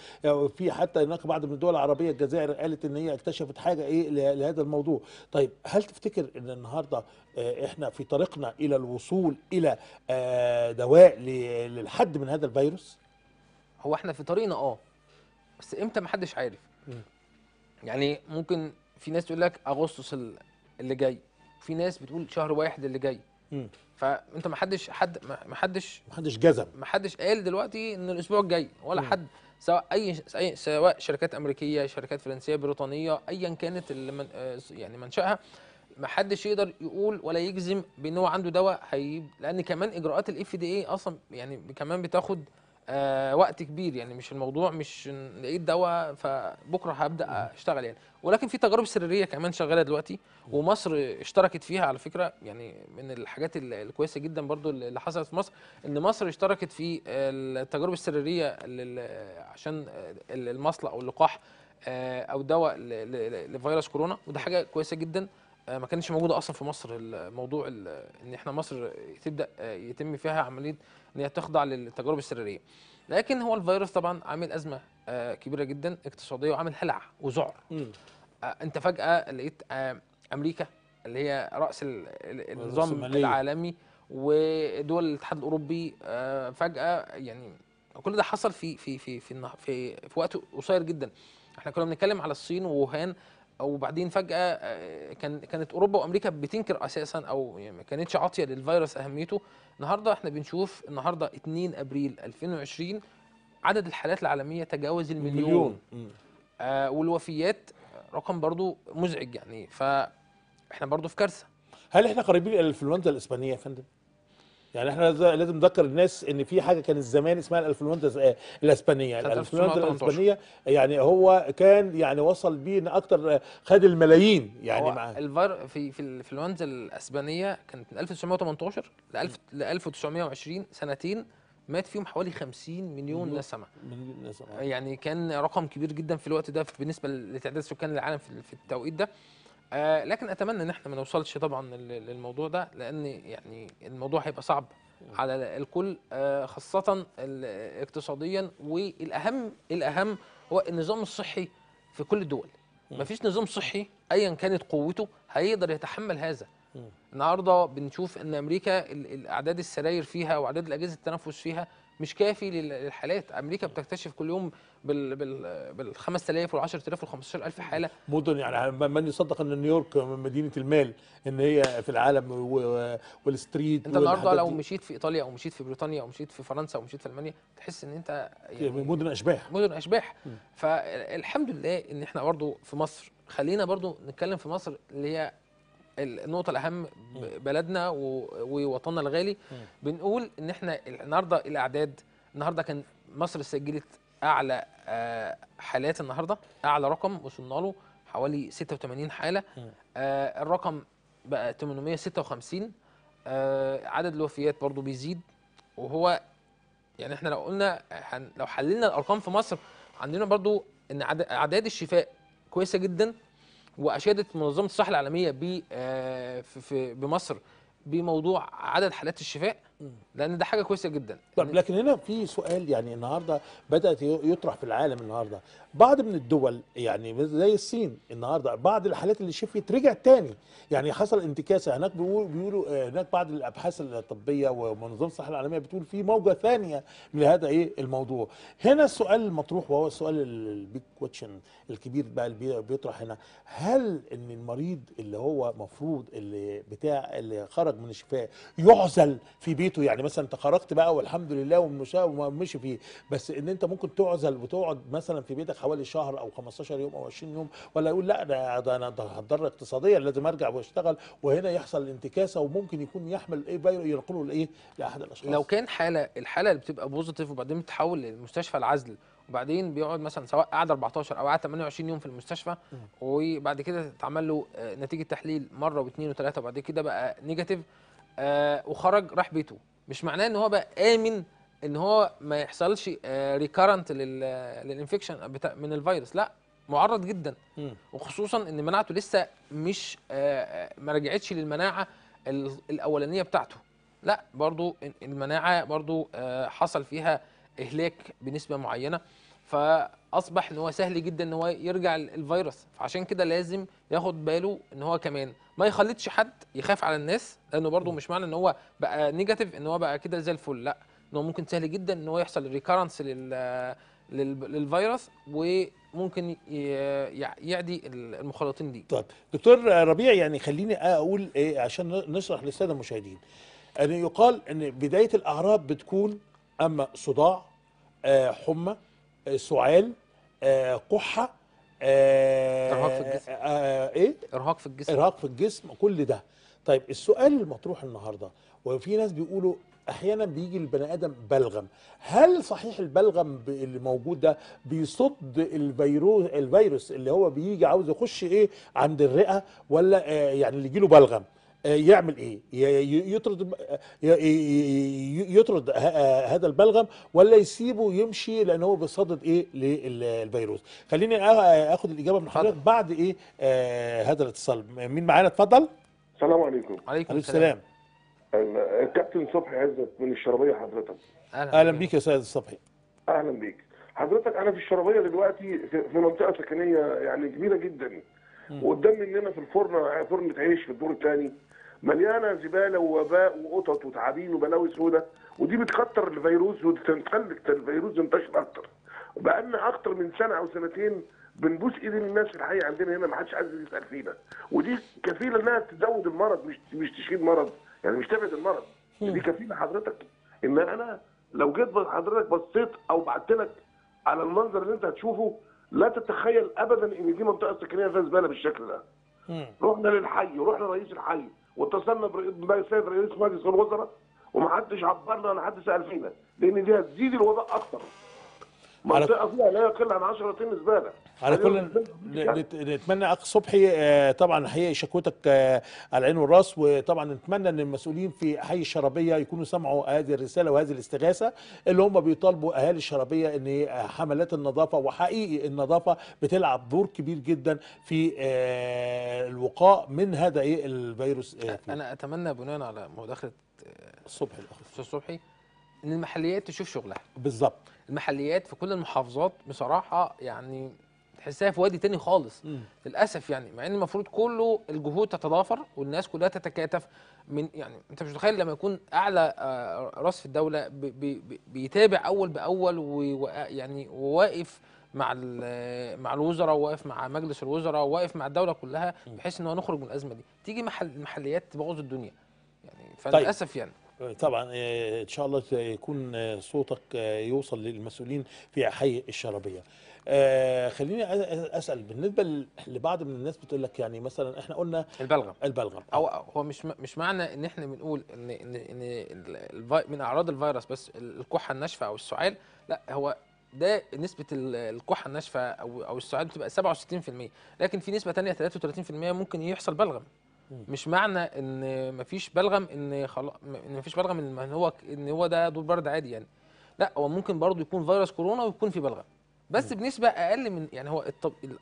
في حتى هناك بعض من الدول العربيه الجزائر قالت ان هي اكتشفت حاجه ايه لهذا الموضوع. طيب هل تفتكر ان النهارده احنا في طريقنا الى الوصول الى دواء للحد من هذا الفيروس؟ هو احنا في طريقنا بس امتى ما حدش عارف. يعني ممكن في ناس تقول لك اغسطس اللي جاي، في ناس بتقول شهر واحد اللي جاي. فانت ما حدش جزم، ما حدش قال دلوقتي ان الاسبوع الجاي ولا حد، سواء اي سواء شركات امريكيه، شركات فرنسيه، بريطانيه، ايا كانت يعني منشاها، ما حدش يقدر يقول ولا يجزم بان هو عنده دواء لان كمان اجراءات الاف دي اي اصلا يعني كمان بتاخد وقت كبير. يعني مش الموضوع مش لقيت دواء فبكره هبدا اشتغل يعني، ولكن في تجارب سريريه كمان شغاله دلوقتي ومصر اشتركت فيها على فكره. يعني من الحاجات الكويسه جدا برضو اللي حصلت في مصر ان مصر اشتركت في التجارب السريريه عشان المصل او اللقاح او دواء لفيروس كورونا، وده حاجه كويسه جدا ما كانتش موجوده اصلا في مصر. الموضوع ان احنا مصر تبدا يتم فيها عمليه ان هي تخضع للتجارب السريريه، لكن هو الفيروس طبعا عامل ازمه كبيره جدا اقتصاديه وعامل هلع وذعر. انت فجاه لقيت امريكا اللي هي راس النظام العالمي ودول الاتحاد الاوروبي فجاه يعني كل ده حصل في وقت قصير جدا. احنا كنا بنتكلم على الصين ووهان وبعدين فجأة كانت أوروبا وأمريكا بتنكر أساساً أو يعني ما كانتش عاطية للفيروس أهميته. النهاردة احنا بنشوف النهاردة 2 أبريل 2020 عدد الحالات العالمية تجاوز المليون والوفيات رقم برضو مزعج يعني، فاحنا برضو في كارثة. هل احنا قريبين إلى الإنفلونزا الإسبانية يا فندم؟ يعني احنا لازم نذكر الناس ان في حاجه كانت زمان اسمها الانفلونزا الاسبانيه. الانفلونزا الاسبانيه يعني هو كان يعني وصل بيه ان اكتر خد الملايين يعني معاه. في الانفلونزا الاسبانيه كانت من 1918 ل 1920 سنتين مات فيهم حوالي 50 مليون نسمه. يعني كان رقم كبير جدا في الوقت ده بالنسبه لتعداد سكان العالم في التوقيت ده. لكن اتمنى ان احنا ما نوصلش طبعا للموضوع ده، لان يعني الموضوع هيبقى صعب على الكل خاصه اقتصاديا. والاهم هو النظام الصحي في كل الدول. مفيش نظام صحي ايا كانت قوته هيقدر يتحمل هذا. النهارده بنشوف ان امريكا اعداد السراير فيها واعداد الاجهزه التنفس فيها مش كافي للحالات. امريكا بتكتشف كل يوم بال5000 وال10000 وال15000 حاله مدن. يعني من يصدق ان نيويورك مدينه المال ان هي في العالم والستريت. انت النهارده لو مشيت في ايطاليا او مشيت في بريطانيا او مشيت في فرنسا او مشيت في المانيا تحس ان انت يعني مدن اشباح مدن اشباح. فالحمد لله ان احنا برضو في مصر، خلينا برضو نتكلم في مصر اللي هي النقطة الأهم، بلدنا ووطننا الغالي. بنقول إن إحنا النهاردة الأعداد، النهاردة كان مصر سجلت أعلى حالات، النهاردة أعلى رقم وصلنا له حوالي 86 حالة، الرقم بقى 856، عدد الوفيات برضو بيزيد. وهو يعني إحنا لو قلنا لو حللنا الأرقام في مصر عندنا برضو إن أعداد الشفاء كويسة جداً، واشادت منظمه الصحه العالميه بمصر بموضوع عدد حالات الشفاء، لان ده حاجه كويسه جدا. طب لكن هنا في سؤال، يعني النهارده بدات يطرح في العالم النهارده بعض من الدول، يعني زي الصين النهارده بعض الحالات اللي شفت رجعت تاني، يعني حصل انتكاسه هناك. بيقولوا هناك بعض الابحاث الطبيه ومنظمه الصحه العالميه بتقول في موجه ثانيه من هذا الموضوع. هنا السؤال المطروح وهو السؤال البيج كويشن الكبير بقى اللي بيطرح هنا، هل ان المريض اللي هو مفروض اللي خرج من الشفاء يعزل في بيت؟ يعني مثلا انت خرجت بقى والحمد لله ومشي فيه، بس ان انت ممكن تعزل وتقعد مثلا في بيتك حوالي شهر او 15 يوم او 20 يوم، ولا يقول لا انا هتضر اقتصاديا لازم ارجع واشتغل، وهنا يحصل انتكاسه وممكن يكون يحمل فيروس ينقله لاحد الاشخاص. لو كان الحاله اللي بتبقى بوزيتيف وبعدين بتتحول للمستشفى العزل، وبعدين بيقعد مثلا سواء قعد 14 او قعد 28 يوم في المستشفى، وبعد كده اتعمل له نتيجه تحليل مره واثنين وثلاثه وبعد كده بقى نيجاتيف وخرج راح بيته، مش معناه ان هو بقى امن ان هو ما يحصلش ريكارنت للانفكشن من الفيروس، لا معرض جدا. وخصوصا ان مناعته لسه مش ما رجعتش للمناعه الاولانيه بتاعته، لا برضو المناعه برضو حصل فيها اهلاك بنسبه معينه، فاصبح ان هو سهل جدا ان هو يرجع الفيروس. فعشان كده لازم ياخد باله ان هو كمان ما يخلطش حد، يخاف على الناس، لانه برضه مش معنى ان هو بقى نيجاتيف ان هو بقى كده زي الفل، لا ان هو ممكن سهل جدا ان هو يحصل ريكارنس للفيروس وممكن يعدي المخالطين دي. طب دكتور ربيع، يعني خليني اقول ايه عشان نشرح للساده المشاهدين، ان يقال ان بدايه الاعراض بتكون اما صداع، حمى، سعال، قحة، إرهاق في الجسم. إيه؟ إرهاق في الجسم. إرهاق في الجسم، كل ده. طيب السؤال المطروح النهارده، وفي ناس بيقولوا أحيانا بيجي البني آدم بلغم، هل صحيح البلغم اللي موجود ده بيصد الفيروس اللي هو بيجي عاوز يخش عند الرئة، ولا يعني اللي يجي له بلغم يعمل ايه؟ يطرد هذا البلغم ولا يسيبه يمشي لان هو بيصدد للفيروس؟ خليني اخد الاجابه من حضرتك بعد هذا الاتصال. مين معانا؟ اتفضل. السلام عليكم. وعليكم السلام. الكابتن صبحي عزت من الشربيه حضرتك. اهلا بيك يا سيد صبحي. اهلا بيك حضرتك. انا في الشربيه دلوقتي في منطقه سكنيه يعني كبيره جدا، وقدام مننا في الفرن فرن عيش في الدور الثاني مليانه زباله ووباء وقطط وتعابين وبلاوي سودا، ودي بتخطر الفيروس وتخلي الفيروس ينتشر اكتر. بقالنا اكتر من سنه او سنتين بنبوس ايدين الناس الحقيقه عندنا هنا، ما حدش عايز يسال فينا، ودي كفيله انها تزود المرض مش تشيل مرض، يعني مش تبعد المرض، دي كفيله حضرتك ان انا لو جيت حضرتك بصيت او بعت لك على المنظر اللي انت هتشوفه لا تتخيل ابدا ان دي منطقه سكنيه فيها زباله بالشكل ده. رحنا للحي ورحنا لرئيس الحي واتصلنا بالسيد رئيس مجلس الوزراء ومحدش عبرنا ولا حد سال فينا، لان دي هتزيد الوباء اكتر. منطقه فيها لا يقل عن 10 طن زباله. على كل نتمنى اخ صبحي طبعا حقيقي شكوتك على العين والراس، وطبعا نتمنى ان المسؤولين في حي الشربيه يكونوا سمعوا هذه الرساله وهذه الاستغاثه اللي هم بيطالبوا اهالي الشربيه ان حملات النظافه، وحقيقي النظافه بتلعب دور كبير جدا في الوقاء من هذا الفيروس. انا اتمنى بناء على مداخله صبحي الاخ صبحي ان المحليات تشوف شغلها بالظبط. المحليات في كل المحافظات بصراحه يعني تحسها في وادي تاني خالص للاسف يعني، مع ان المفروض كله الجهود تتضافر والناس كلها تتكاتف. من يعني انت مش متخيل لما يكون اعلى راس في الدوله بيتابع اول باول ويعني وواقف مع الوزراء، واقف مع مجلس الوزراء، واقف مع الدوله كلها، بحيث ان هو نخرج من الازمه دي. تيجي المحليات تبوظ الدنيا يعني، فللاسف يعني. طبعا ان شاء الله يكون صوتك يوصل للمسؤولين في حي الشربيه. خليني اسال بالنسبه لبعض من الناس بتقول لك يعني مثلا احنا قلنا البلغم هو مش معنى ان احنا بنقول ان من اعراض الفيروس بس الكحه الناشفه او السعال، لا، هو ده نسبه الكحه الناشفه او السعال بتبقى 67%، لكن في نسبه ثانيه 33% ممكن يحصل بلغم. مش معنى ان مفيش بلغم ان مفيش بلغم ان هو ده دور برد عادي يعني، لا، هو ممكن برضه يكون فيروس كورونا ويكون في بلغم بس بنسبه اقل من يعني هو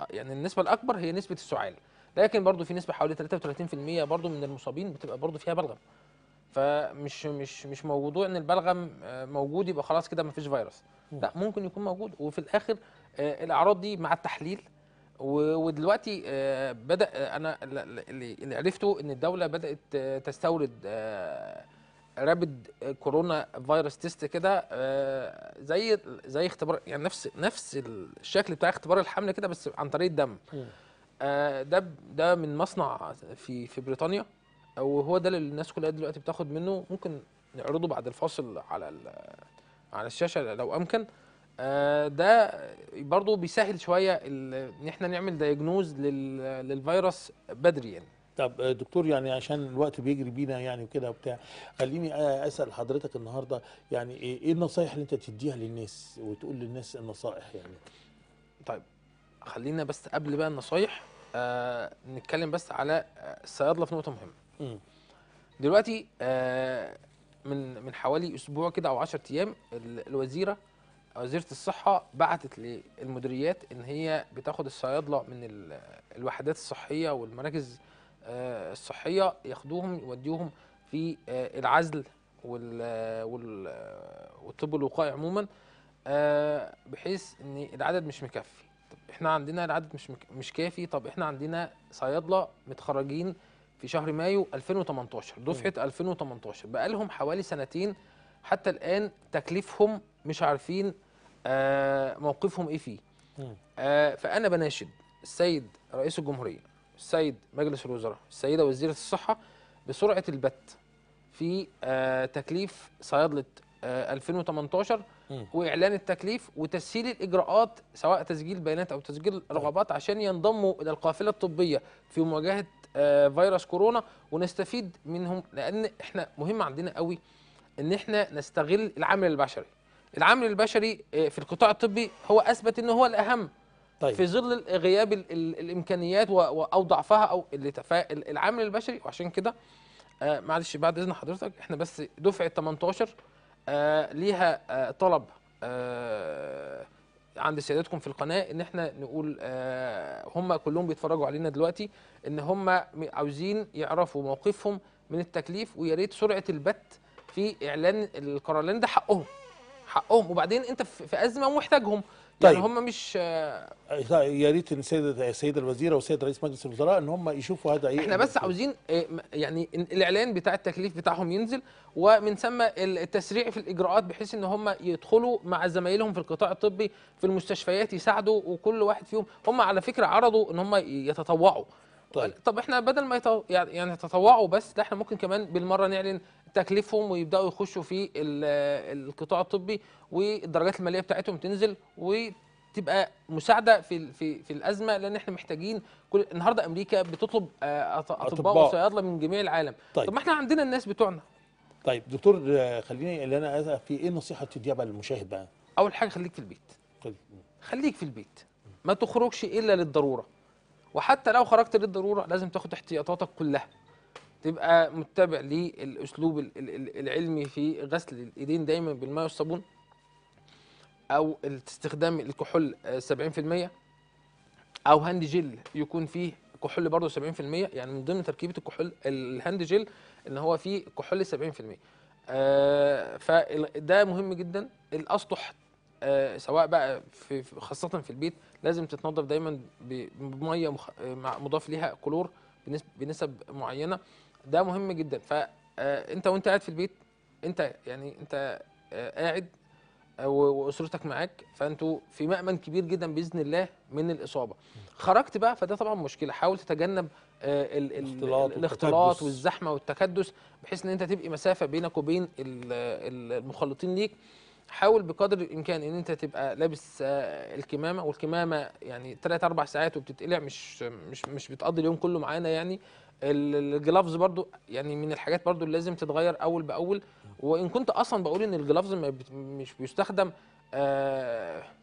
يعني النسبه الاكبر هي نسبه السعال، لكن برضه في نسبه حوالي 33% برضه من المصابين بتبقى برضه فيها بلغم. فمش مش مش موضوع ان البلغم موجود يبقى خلاص كده مفيش فيروس، لا، ممكن يكون موجود. وفي الاخر الاعراض دي مع التحليل، ودلوقتي بدأ أنا اللي عرفته إن الدولة بدأت تستورد رابد كورونا فيروس تيست كده، زي اختبار يعني نفس الشكل بتاع اختبار الحمل كده بس عن طريق الدم. ده من مصنع في بريطانيا، وهو ده اللي الناس كلها دلوقتي بتاخد منه. ممكن نعرضه بعد الفاصل على الشاشة لو أمكن. ده برضو بيسهل شويه ان احنا نعمل دايجنوز للفيروس بدري يعني. طب دكتور، يعني عشان الوقت بيجري بينا يعني وكده وبتاع، خليني اسال حضرتك النهارده يعني ايه النصايح اللي انت تديها للناس وتقول للناس النصائح يعني؟ طيب خلينا بس قبل بقى النصايح نتكلم بس على الصيادله في نقطه مهمه. دلوقتي من حوالي اسبوع كده او 10 ايام وزيرة الصحة بعتت للمديريات إن هي بتاخد الصيادلة من الوحدات الصحية والمراكز الصحية، ياخدوهم يوديوهم في العزل والطب الوقائي عموما، بحيث إن العدد مش مكفي. طب إحنا عندنا العدد مش كافي. طب إحنا عندنا صيادلة متخرجين في شهر مايو 2018، دفعة 2018، بقالهم حوالي سنتين حتى الآن تكليفهم مش عارفين موقفهم ايه فيه. فانا بناشد السيد رئيس الجمهوريه، السيد مجلس الوزراء، السيده وزيره الصحه بسرعه البت في تكليف صيادله 2018 واعلان التكليف وتسهيل الاجراءات، سواء تسجيل بيانات او تسجيل رغبات، عشان ينضموا الى القافله الطبيه في مواجهه فيروس كورونا ونستفيد منهم. لان احنا مهم عندنا قوي ان احنا نستغل العامل البشري. العامل البشري في القطاع الطبي هو اثبت ان هو الاهم. طيب. في ظل غياب الامكانيات او ضعفها او اللي العامل البشري. وعشان كده معلش بعد اذن حضرتك احنا بس دفعه 18 ليها طلب عند سيادتكم في القناه ان احنا نقول هم كلهم بيتفرجوا علينا دلوقتي ان هم عاوزين يعرفوا موقفهم من التكليف، ويا ريت سرعه البت في اعلان القرار لان ده حقهم. وبعدين انت في ازمه ومحتاجهم. طيب. يعني هم مش يا ريت ان السيده الوزيره والسيد رئيس مجلس الوزراء ان هم يشوفوا هذا ايه. احنا بس عاوزين يعني الاعلان بتاع التكليف بتاعهم ينزل، ومن ثم التسريع في الاجراءات بحيث ان هم يدخلوا مع زمايلهم في القطاع الطبي في المستشفيات يساعدوا. وكل واحد فيهم هم على فكره عرضوا ان هم يتطوعوا. طيب. طب احنا بدل ما يعني يتطوعوا بس، ده احنا ممكن كمان بالمره نعلن تكليفهم ويبداوا يخشوا في القطاع الطبي، والدرجات الماليه بتاعتهم تنزل وتبقى مساعده في الازمه. لان احنا محتاجين كل النهارده امريكا بتطلب اطباء وصيادله من جميع العالم. طيب ما احنا عندنا الناس بتوعنا. طيب دكتور، خليني اللي انا في ايه النصيحه تديها بقى للمشاهد بقى؟ اول حاجه خليك في البيت، ما تخرجش الا للضروره، وحتى لو خرجت للضروره لازم تاخد احتياطاتك كلها، تبقى متبع للاسلوب العلمي في غسل الايدين دايما بالماء والصابون، او استخدام الكحول 70%، او هاند جل يكون فيه كحول برضه 70%. يعني من ضمن تركيبه الكحول الهاند جل ان هو فيه كحول 70%. فده مهم جدا. الاسطح سواء بقى خاصة في البيت لازم تتنظف دايما بمية مضاف ليها كلور بنسب معينة. ده مهم جدا. فانت وانت قاعد في البيت، انت يعني انت قاعد واسرتك معاك، فانتوا في مأمن كبير جدا باذن الله من الاصابه. خرجت بقى فده طبعا مشكله، حاول تتجنب الاختلاط والزحمه والتكدس، بحيث ان انت تبقي مسافه بينك وبين المخلطين ليك. حاول بقدر الامكان ان انت تبقى لابس الكمامه، والكمامه يعني 3-4 ساعات وبتتقلع، مش بتقضي اليوم كله معانا يعني. الجلافز برضو يعني من الحاجات برضو اللي لازم تتغير اول باول، وان كنت اصلا بقول ان الجلافز مش بيستخدم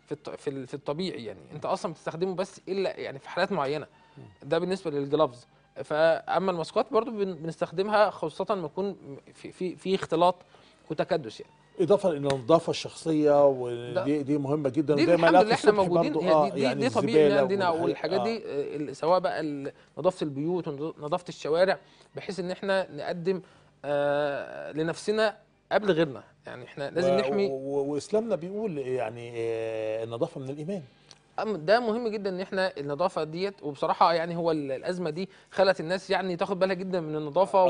في الطبيعي يعني، انت اصلا بتستخدمه بس الا يعني في حالات معينه، ده بالنسبه للجلافز. فاما الماسكات برضو بنستخدمها خاصه لما يكون في اختلاط وتكدس يعني. اضافه الى النظافه الشخصيه، ودي مهمه جدا، دي الحمد لله احنا موجودين دي طبيعي يعني عندنا، والحاجات دي سواء بقى نظافه البيوت ونظافه الشوارع، بحيث ان احنا نقدم لنفسنا قبل غيرنا يعني. احنا لازم نحمي، واسلامنا بيقول يعني النظافه من الايمان، ده مهم جدا ان احنا النظافه ديت. وبصراحه يعني هو الازمه دي خلت الناس يعني تاخد بالها جدا من النظافه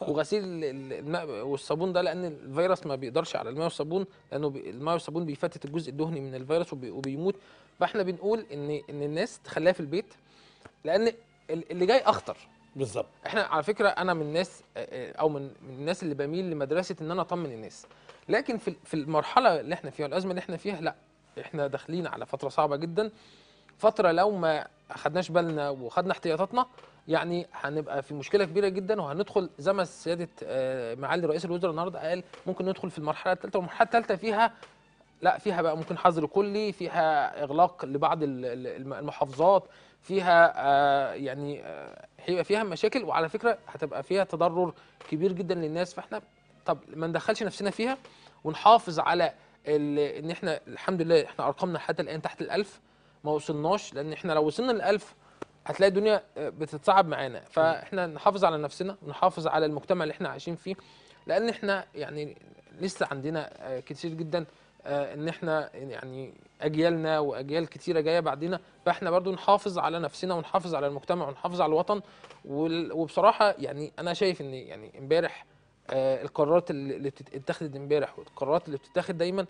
وغسيل الماء والصابون ده، لان الفيروس ما بيقدرش على الماء والصابون، لانه الماء والصابون بيفتت الجزء الدهني من الفيروس وبيموت. فاحنا بنقول ان الناس تخليها في البيت، لان اللي جاي اخطر. بالظبط. احنا على فكره انا من الناس او من الناس اللي بميل لمدرسه ان انا اطمن الناس، لكن في المرحله اللي احنا فيها، الازمه اللي احنا فيها، لا، احنا داخلين على فتره صعبه جدا، فتره لو ما اخدناش بالنا وخدنا احتياطاتنا يعني هنبقى في مشكله كبيره جدا، وهندخل زي ما سياده معالي رئيس الوزراء النهارده قال، ممكن ندخل في المرحله الثالثه. والمرحله الثالثه فيها بقى ممكن حظر كلي، فيها اغلاق لبعض المحافظات، فيها يعني هيبقى فيها مشاكل، وعلى فكره هتبقى فيها تضرر كبير جدا للناس. فاحنا طب ما ندخلش نفسنا فيها، ونحافظ على ان احنا الحمد لله احنا ارقامنا حتى الان تحت 1000، ما وصلناش، لان احنا لو وصلنا 1000 هتلاقي الدنيا بتتصعب معانا. فاحنا نحافظ على نفسنا، ونحافظ على المجتمع اللي احنا عايشين فيه، لان احنا يعني لسه عندنا كتير جدا، ان احنا يعني اجيالنا واجيال كتيره جايه بعدنا. فاحنا برضو نحافظ على نفسنا، ونحافظ على المجتمع، ونحافظ على الوطن. وبصراحه يعني انا شايف ان يعني امبارح القرارات اللي اتخذت امبارح، والقرارات اللي بتتاخد دايما،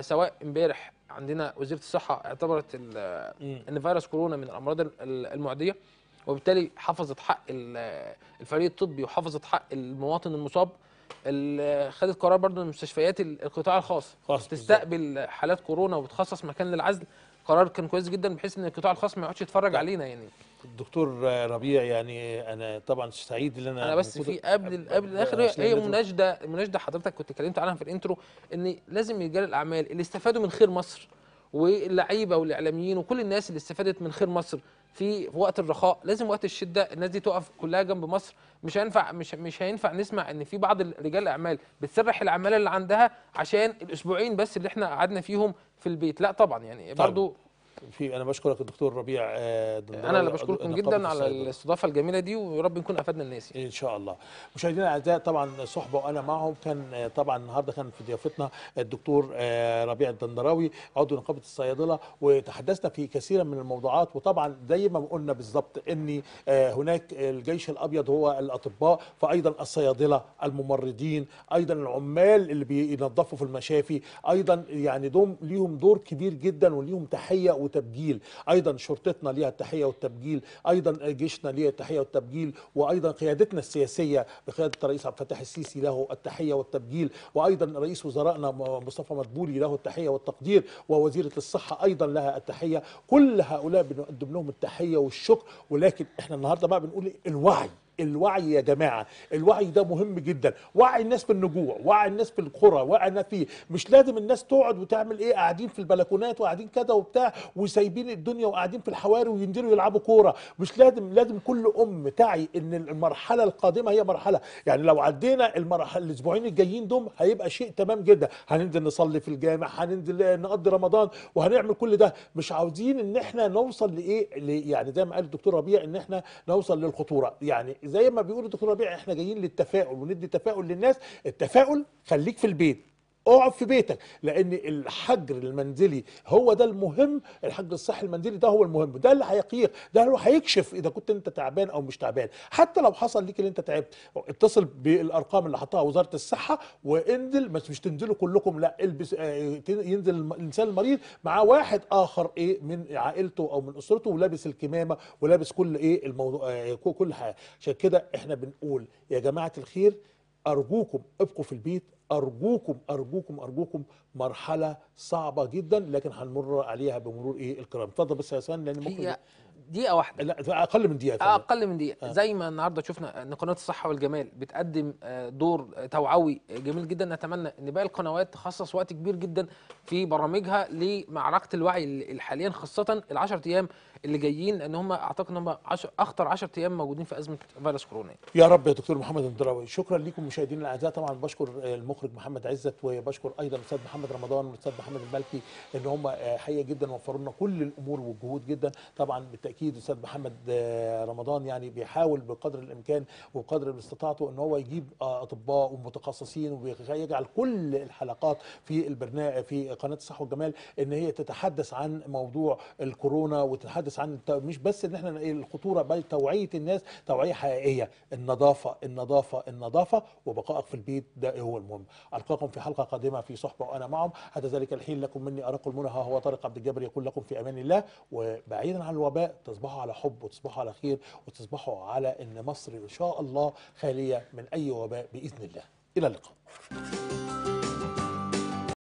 سواء امبارح عندنا وزيره الصحه اعتبرت ان فيروس كورونا من الامراض المعديه، وبالتالي حفظت حق الفريق الطبي، وحفظت حق المواطن المصاب. خدت قرار برضو المستشفيات القطاع الخاص تستقبل حالات كورونا، وبتخصص مكان للعزل. قرار كان كويس جدا، بحيث ان القطاع الخاص ما يقعدش يتفرج علينا يعني. الدكتور ربيع يعني انا طبعا سعيد ان انا بس في قبل الاخر هي مناشده حضرتك كنت اتكلمت عنها في الانترو، ان لازم رجال الاعمال اللي استفادوا من خير مصر، واللعيبه والاعلاميين وكل الناس اللي استفادت من خير مصر في وقت الرخاء، لازم وقت الشده الناس دي تقف كلها جنب مصر. مش هينفع نسمع ان في بعض رجال الاعمال بتسرح العماله اللي عندها عشان الاسبوعين بس اللي احنا قعدنا فيهم في البيت، لا طبعا يعني. برضو انا بشكرك الدكتور ربيع الدندراوي، انا اللي بشكركم جدا على الاستضافه الجميله دي، ويا رب نكون افدنا الناس يعني. ان شاء الله. مشاهدينا الاعزاء، طبعا صحبه وانا معهم كان طبعا النهارده كان في ضيافتنا الدكتور ربيع الدندراوي عضو نقابه الصيادله، وتحدثنا في كثير من الموضوعات. وطبعا زي ما قلنا بالظبط ان هناك الجيش الابيض هو الاطباء، فايضا الصيادله، الممرضين، ايضا العمال اللي بينظفوا في المشافي، ايضا يعني دوم ليهم دور كبير جدا، وليهم تحيه وتبجيل. ايضا شرطتنا ليها التحيه والتبجيل، ايضا جيشنا ليه التحيه والتبجيل، وايضا قيادتنا السياسيه بقياده الرئيس عبد الفتاح السيسي له التحيه والتبجيل، وايضا رئيس وزرائنا مصطفى مدبولي له التحيه والتقدير، ووزيره الصحه ايضا لها التحيه. كل هؤلاء بنقدم لهم التحيه والشكر. ولكن احنا النهارده بقى بنقول الوعي يا جماعه، الوعي ده مهم جدا. وعي الناس في النجوع، وعي الناس في القرى، وعي الناس فيه. مش لازم الناس تقعد وتعمل ايه، قاعدين في البلكونات وقاعدين كده وبتاع، وسايبين الدنيا وقاعدين في الحواري وينزلوا يلعبوا كوره. مش لازم كل تعي ان المرحله القادمه هي مرحله، يعني لو عدينا الاسبوعين الجايين دول هيبقى شيء تمام جدا، هننزل نصلي في الجامع، هننزل نقضي رمضان، وهنعمل كل ده. مش عاوزين ان احنا نوصل لايه، يعني زي ما قال الدكتور ربيع ان احنا نوصل للخطوره. يعني زي ما بيقول الدكتور ربيع احنا جايين للتفاؤل، وندي تفاؤل للناس. التفاؤل خليك في البيت، اقعد في بيتك، لان الحجر المنزلي هو ده المهم، الحجر الصحي المنزلي ده هو المهم، ده اللي هيقيك، ده اللي هيكشف اذا كنت انت تعبان او مش تعبان. حتى لو حصل ليك اللي انت تعبت، اتصل بالارقام اللي حطها وزاره الصحه وانزل، بس مش تنزلوا كلكم، لا البس، ينزل الانسان المريض مع واحد اخر من عائلته او من اسرته، ولابس الكمامه ولابس كل الموضوع، كل حاجه. عشان كده احنا بنقول يا جماعه الخير، ارجوكم ابقوا في البيت، ارجوكم ارجوكم ارجوكم، مرحله صعبه جدا لكن هنمر عليها بمرور الكرام. اتفضل بس يا ياسين، لان ممكن دقيقه واحده، لا اقل من دقيقه، اقل من دقيقه. زي ما النهارده شفنا ان قناه الصحه والجمال بتقدم دور توعوي جميل جدا، نتمنى ان باقي القنوات تخصص وقت كبير جدا في برامجها لمعركه الوعي حاليا، خاصه ال10 ايام اللي جايين، لان هم اعتقد ان هم اخطر 10 ايام موجودين في ازمه فيروس كورونا. يا رب يا دكتور محمد الدندراوي. شكرا لكم مشاهدينا الاعزاء، طبعا بشكر المخرج محمد عزت، وبشكر ايضا الاستاذ محمد رمضان والاستاذ محمد المالكي، ان هم حقيقه جدا وفروا لنا كل الامور والجهود جدا. طبعا بالتاكيد الاستاذ محمد رمضان يعني بيحاول بقدر الامكان وقدر استطاعته ان هو يجيب اطباء ومتخصصين، ويجعل كل الحلقات في البرنامج في قناه الصحه والجمال ان هي تتحدث عن موضوع الكورونا، وتتحدث عن مش بس ان احنا الخطوره، بل توعيه الناس توعيه حقيقيه. النظافه النظافه النظافه، وبقائك في البيت ده هو المهم. القاكم في حلقه قادمه في صحبه وانا معهم، حتى ذلك الحين لكم مني ارق المنى، ها هو طارق عبد الجبار يقول لكم في امان الله، وبعيدا عن الوباء تصبحوا على حب، وتصبحوا على خير، وتصبحوا على أن مصر إن شاء الله خالية من أي وباء بإذن الله. إلى اللقاء.